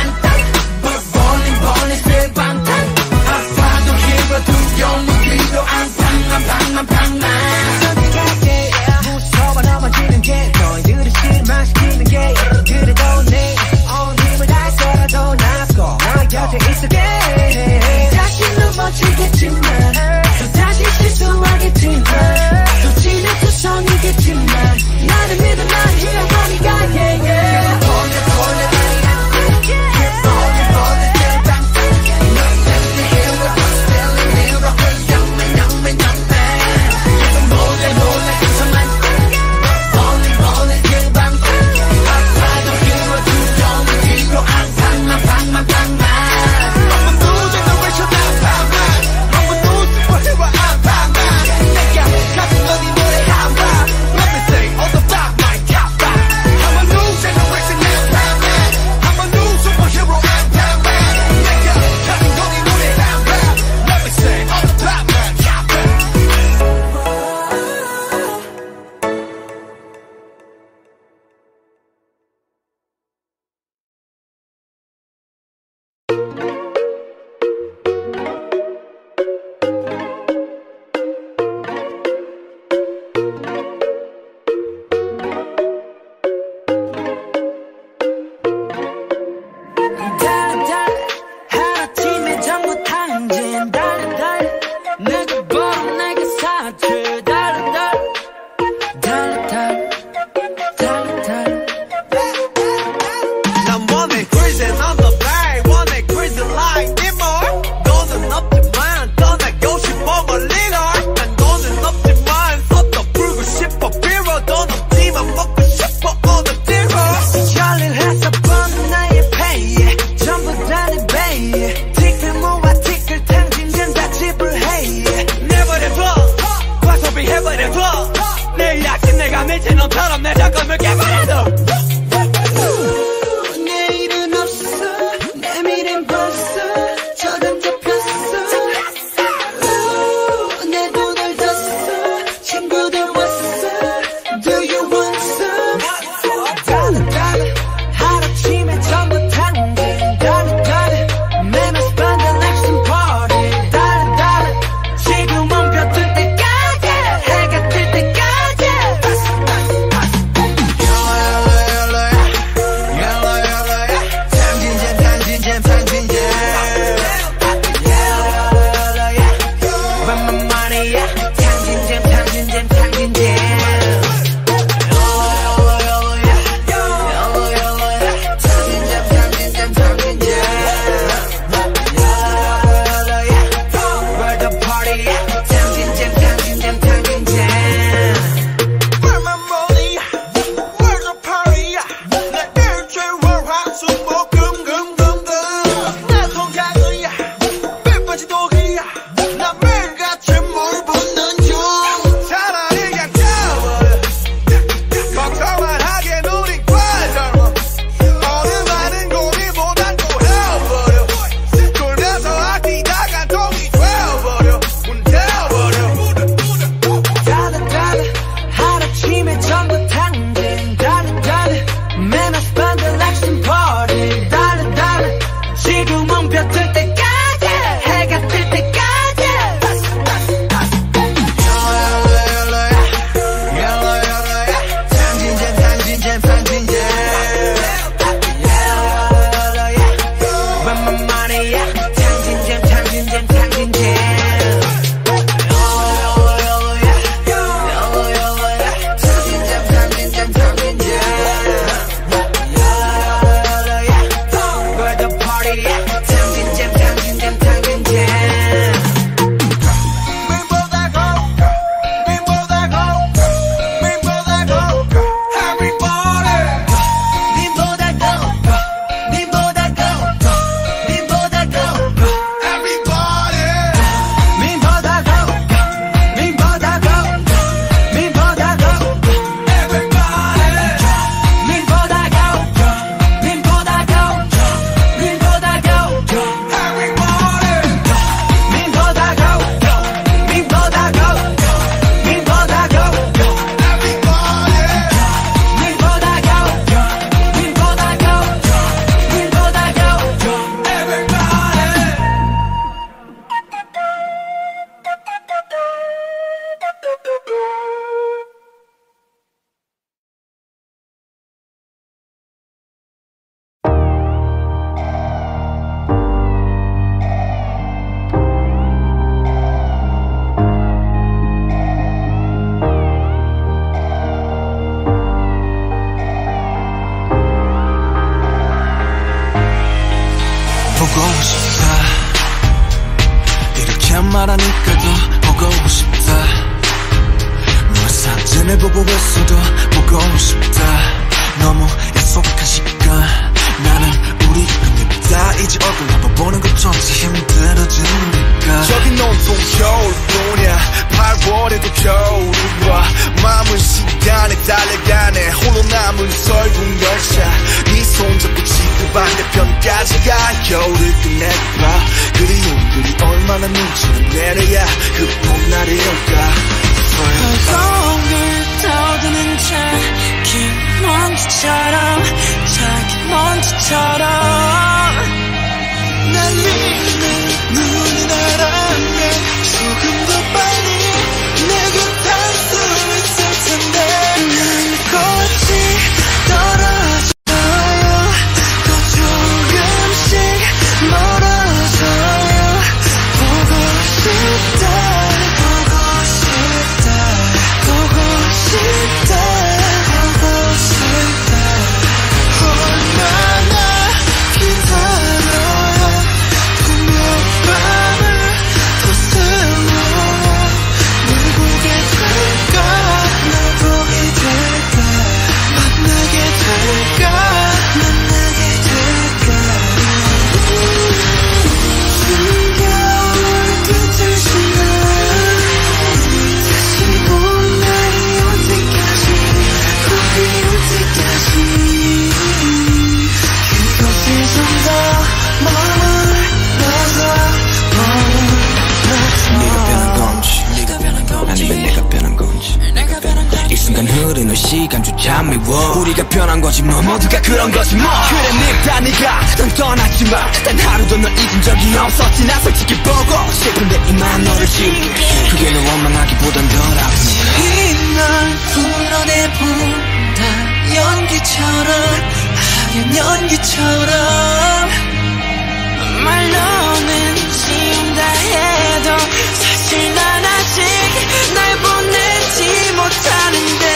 보고 싶다. 이렇게 말하니까도 보고 싶다. 너의 사진을 보고 있어도 보고 싶다. 너무 약속한 시간 나는 우리 겁니다. 이제 얼굴 한번 보는 것조차 힘들어지니까 여긴 온통 겨울뿐이야. 팔월에도 겨울이 와. 마음은 시간에 달려가네. 홀로 남은 설국 열차. 손잡고 지구 반대편까지 가. 겨울을 끝내봐. 그리움들이 얼마나 눈치를 내려야 그 봄날이 올까. 허공을 떠드는 자기 먼지처럼 자기 먼지처럼 난 믿는 눈이 나라면 조금 더 빨리 내 곁에 수 있을 텐데. 흐르는 시간조차 미워. 우리가 변한 거지 뭐. 모두가 그런 거지 뭐. 그래 늙다 네가 난 떠났지만 단 하루도 널 잊은 적이 없었지. 나 솔직히 보고 싶은데 이만 너를 지울게. 그게 널 원망하기보단 덜 아프지. 이날 불어내본다 연기처럼 하얀 연기처럼 말로는 지운다 해도 사실 난 아직 날 보내지 못하는데.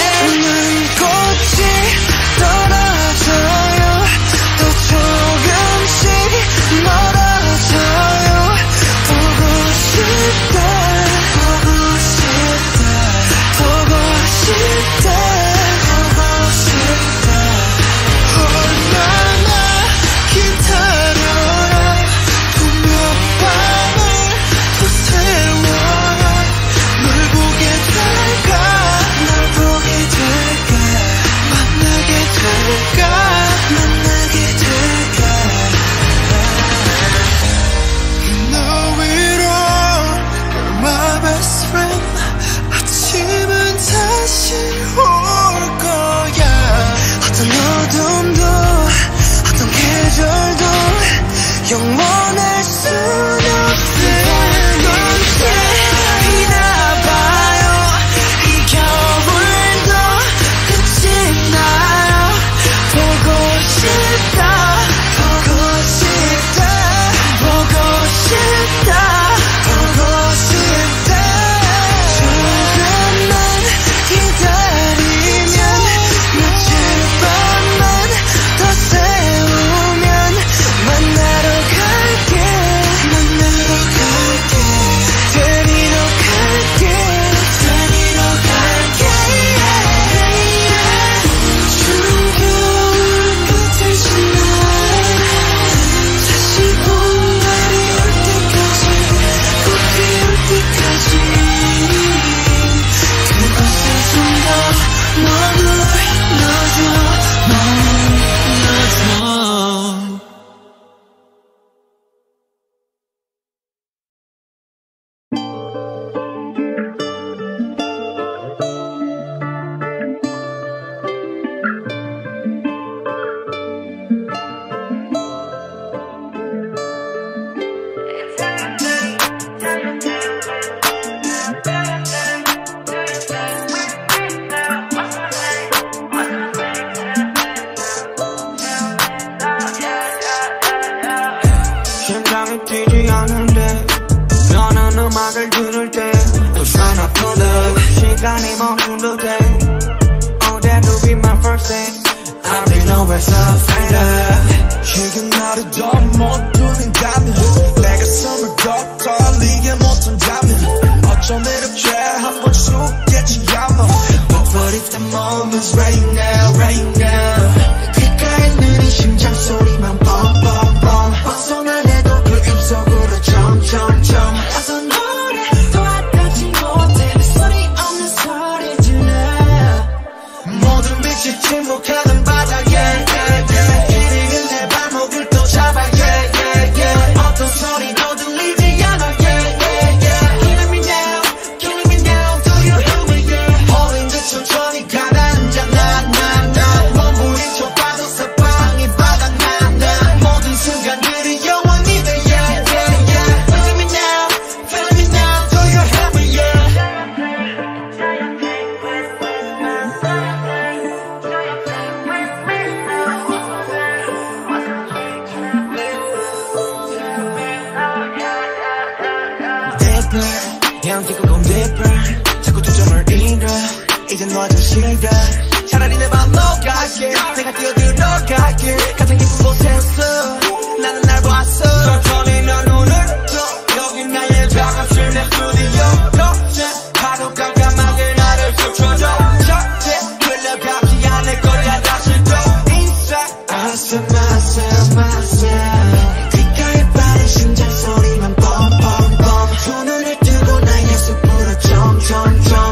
영원할 순 없을 넌 이나봐요. 이 겨울도 끝이 나요. 보고 싶다 보고 싶다 보고 싶다 보고 싶다. 조금만 기다리면 며칠 밤만 더 세우면 만나러 I've been always a fighter. 지금 나를 더 못 두는 놓아주시가 차라리 내 맘 녹아게 내가 뛰어들어가게 가장 깊은 곳에서 나는 날 봤어 천천히 넌 오늘 여기 나의 작업실 내 스튜디오 파도 깜깜하게 나를 쫓아줘 절대 흘러가지 않을 거야 다시 또 inside I said myself myself 귓가에 빠른 심장 소리만 뻥뻥뻥 두 눈을 뜨고 나의 숲으로 점점점 괜찮아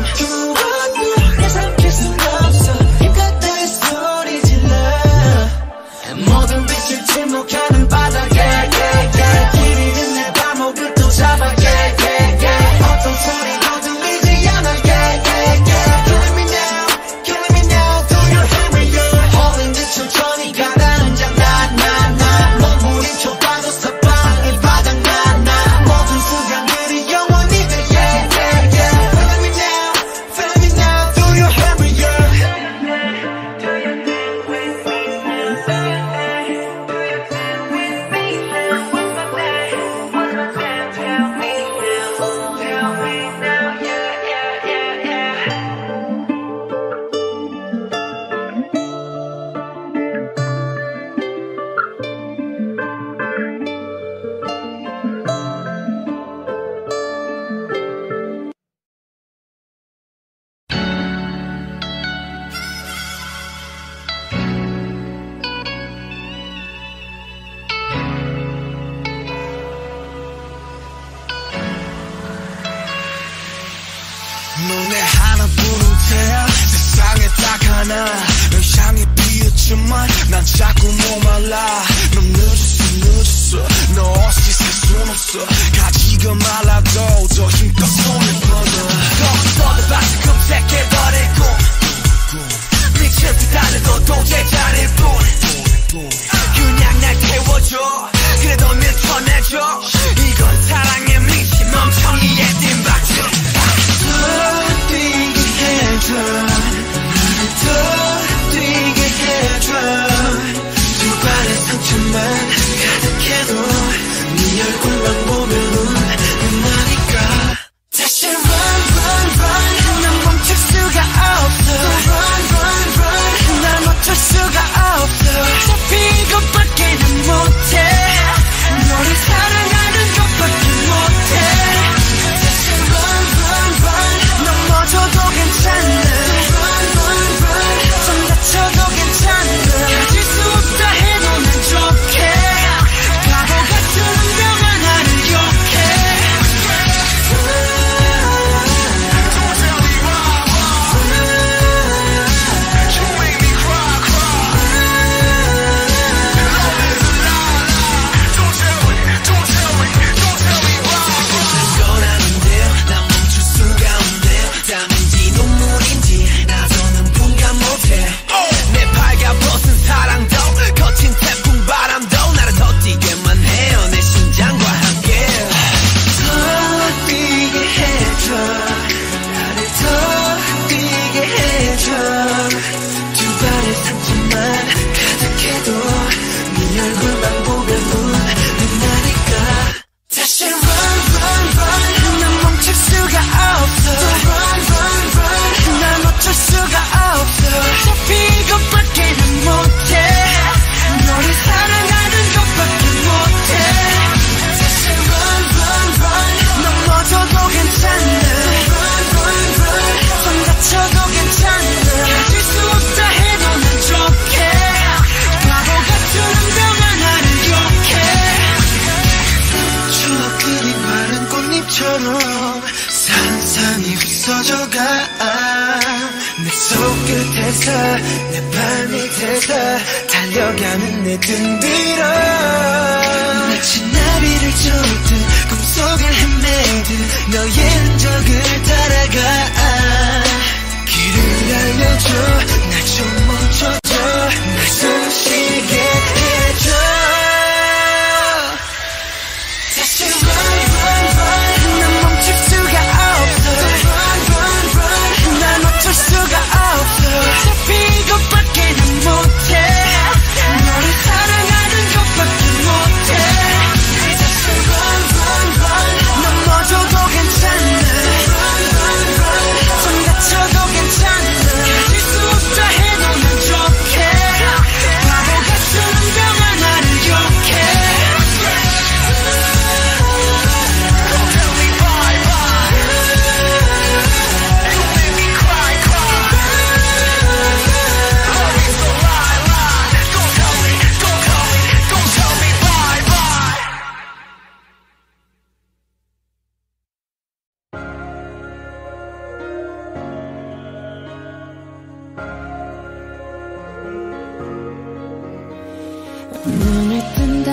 눈을 뜬다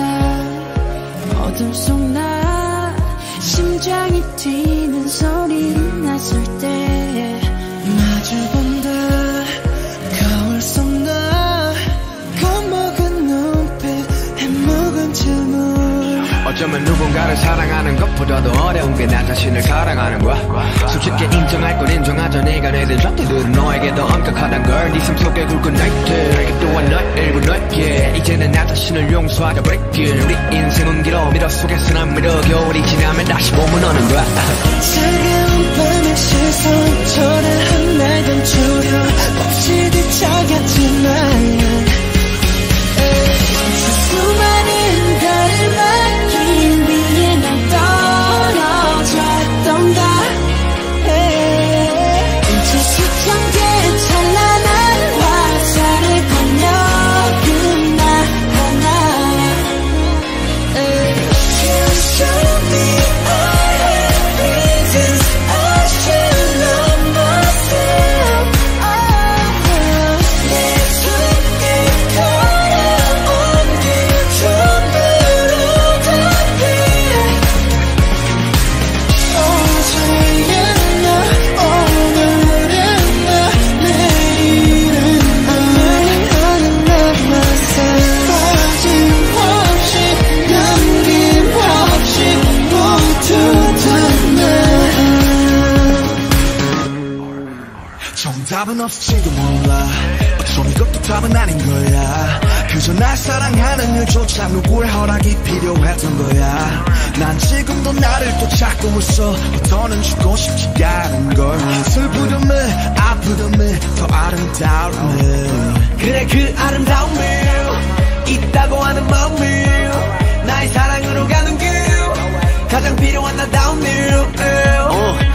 어둠 속 나 심장이 뛰는 소리 나설 때 마주 본다 거울 속 나 겁먹은 눈빛 해묵은 질문 어쩌면 누군가를 사랑하는 것보다도 어려운 게 나 자신을 사랑하는 거야. 수줍게 인정할 걸 인정하자. 내가 내린 적들은 너에게 더 엄격하단 걸. 네 삶 속에 굵은 날들 또한 널 일부 넓게 이제는 나 자신을 용서하자. Break it. 우리 인생은 길어 미러 속에서 난 미러 겨울이 지나면 다시 봄은 오는 거야. 차가운 밤의 시선 초라한 날 감추려 없이 뒤척였지 나는 수많은 달을 막기 위해 난 떨어졌던가 빛의 수정계 찬란한 화살을 건너구나 하나 You should be all of the reasons I should love myself 내 숨길 걸 답은 없을지도 몰라 어쩜 이것도 답은 아닌 거야 그저 날 사랑하는 일조차 누구의 허락이 필요했던 거야 난 지금도 나를 또 찾고 있어 더는 죽고 싶지 않은 걸 슬프듬에 아프듬에 더 아름다움을 그래 그 아름다움을 있다고 하는 마음을 나의 사랑으로 가는 길 가장 필요한 나다운 일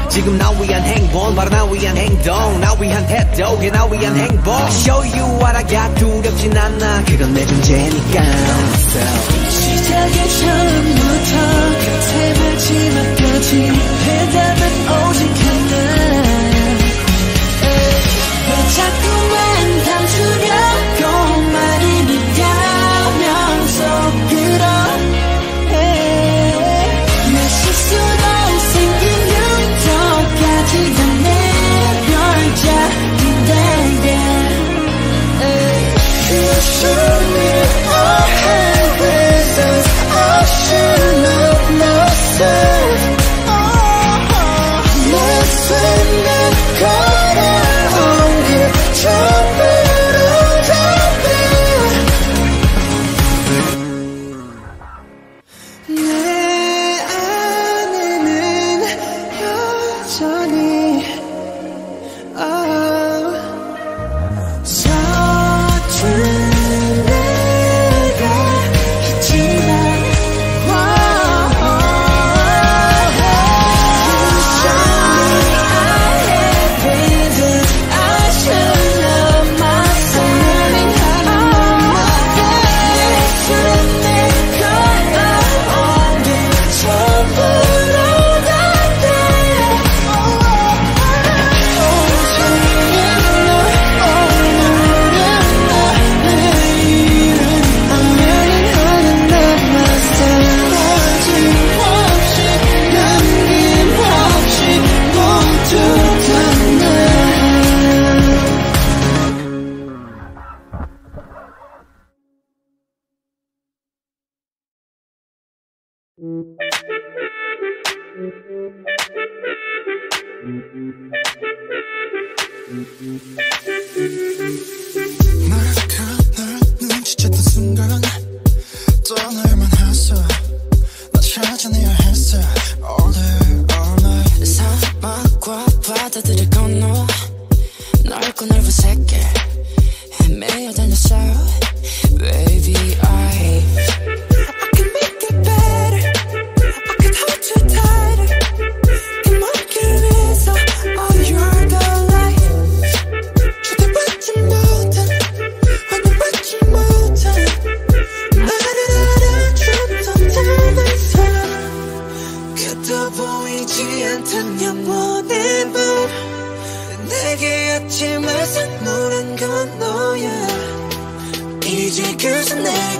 지금 나 위한 행복 바로 나 위한 행동 나 위한 태도 그게 나 위한 행복 Show you what I got 두렵진 않아 그건 내 존재니까 시작의 처음부터 끝에 마지막까지 해답은 오직 하나 왜 자꾸만 감추려고 말이 밀가면서 그러 내 실수로 생긴 저까지도 내 별자리인데 You should be all the reasons I should love myself 내 삶의 걸어온 길 전부로 답해 내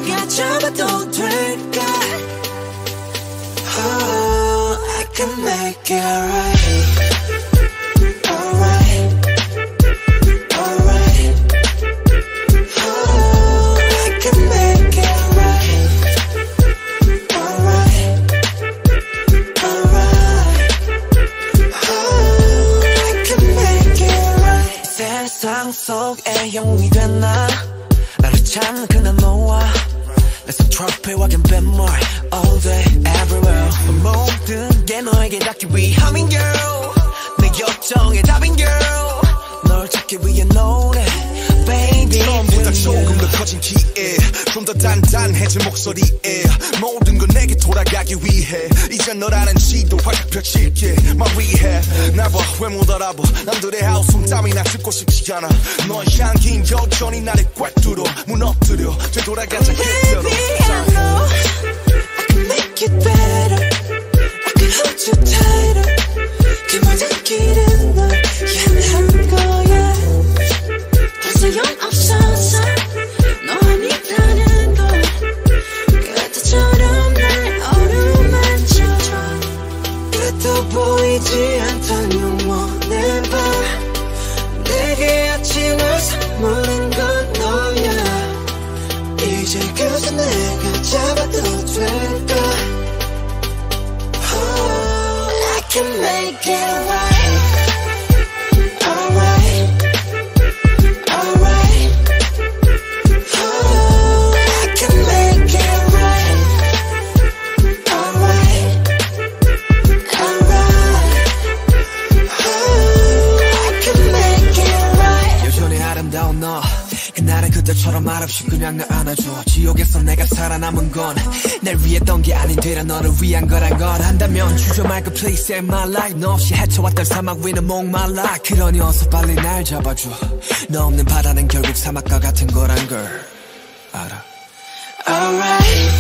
내가 잡아도 될까? Oh, I can make it right. 세상 속에 영웅이 됐나? 나를 찾는 그날 너와 내 손 트로피 와겐 뱃물 all day everywhere. 모든 게 너에게 닿기 위함인 girl. 내 요청의 답인 girl. 널 찾기 위해 노래 baby. 처음보다 조금 더 커진 기에 좀 더 단단해진 목소리에 모든 건 내게 돌아가기 위해 이제 너라는 지도 활짝 펼칠게 말 위해 나봐 왜 못 알아봐 남들의 하우숨 땀이 나 듣고 싶지 않아 너의 향긴 여전히 나를 꽉 뚫어 무너뜨려 되돌아가자 그대로. Baby I know I can make it better. I can hold you tighter. 그 모든 길은 널 향한 거야. 벌써 영 없어서 보이지 않던 영원의 밤 내게 아침을 선물한 건 너야. 이제 그저 내가 잡아도 될까? Oh, I can make it right. 그날은 그때처럼 말없이 그냥 날 안아줘. 지옥에서 내가 살아남은 건 날 위했던 게 아닌 되려 너를 위한 거란 걸 안다면 주저 말고 please save my life. 너 없이 헤쳐왔던 사막 위는 목말라. 그러니 어서 빨리 날 잡아줘. 너 없는 바다는 결국 사막과 같은 거란 걸 알아. Alright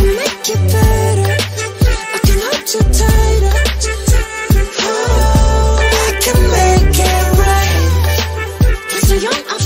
I can make it better. I can hold you tighter. Oh, I can make it right. 벌써 영 I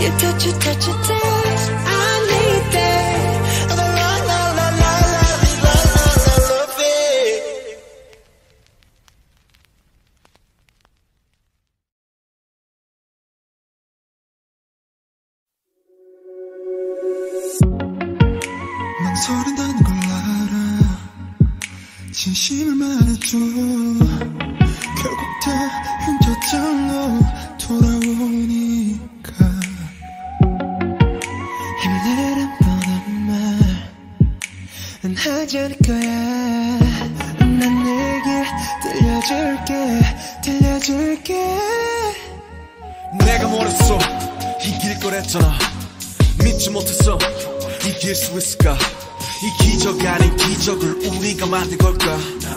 You touch it, touch it, touch. I need that. La la la la la la la la la love it. 망설인다는 걸 알아. 진심을 말해줘. 결국 다 흔적절로 돌아오니까. 힘내란 뻔한 말은 하지 않을 거야. 난 내게 들려줄게, 들려줄게. 내가 뭐랬어, 이길 거랬잖아. 믿지 못했어, 이길 수 있을까. 이 기적이 아닌 기적을 우리가 만든 걸까.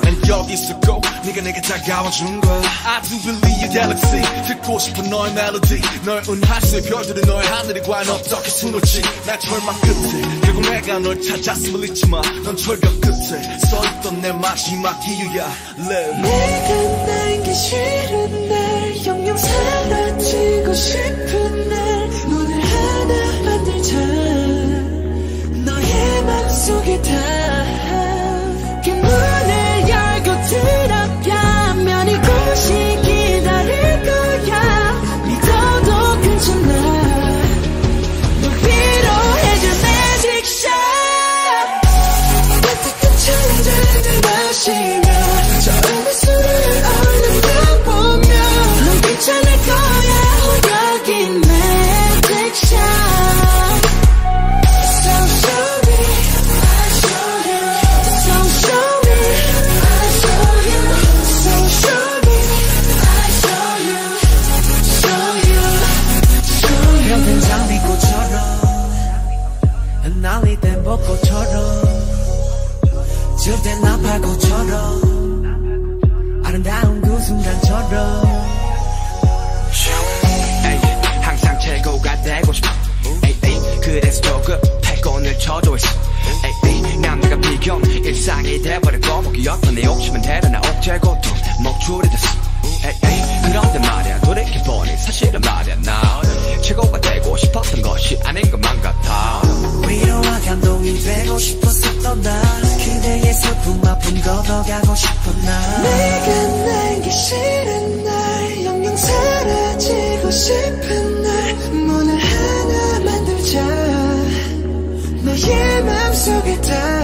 난 여기 있을 거 네가 내게 다가와준 거야. I do believe your galaxy. 듣고 싶은 너의 멜로디. 널 은하수의 별들은 너의 하늘이 과연 어떻게 수놓지. 난 절망 끝에 결국 내가 널 찾았음을 잊지 마. 넌 절벽 끝에 서있던 내 마지막 이유야. Live. 내가 난 게 싫은 날, 영영 사라지고 싶은 날, 오늘 하나 만들자. 속에 다 함께 문을 열고 들어가면 이곳이 기다릴 거야. 믿어도 괜찮아. 널 위로해줄 magic shot. 따뜻한 창자를 마시며 처음에 술을 얼른 떠보며 넌 괜찮을 거야. 호력인 magic shot. So sure. 날릴 땐 벚꽃처럼, 질 땐 나팔꽃처럼, 아름다운 그 순간처럼. 에이, 항상 최고가 되고 싶어. 에이, 에이, 그래서 조금 패권을 쳐줘 있어. 에이, 에이, 남들과 비교 일상이 돼버린 거북이였던 내 욕심은 대단한 억제 고통 목줄이 됐어. 에이, 에이, 그런데 말이야 돌이켜보니 사실은 말이야 나 최고가 되고 싶었던 것이 아닌 것만 같아. 위로와 감동이 되고 싶었었던 나, 그대의 슬픔 아픔 걷어가고 싶은 나. 내가 난 게 싫은 날, 영영 사라지고 싶은 날, 문을 하나 만들자. 너의 맘속에 다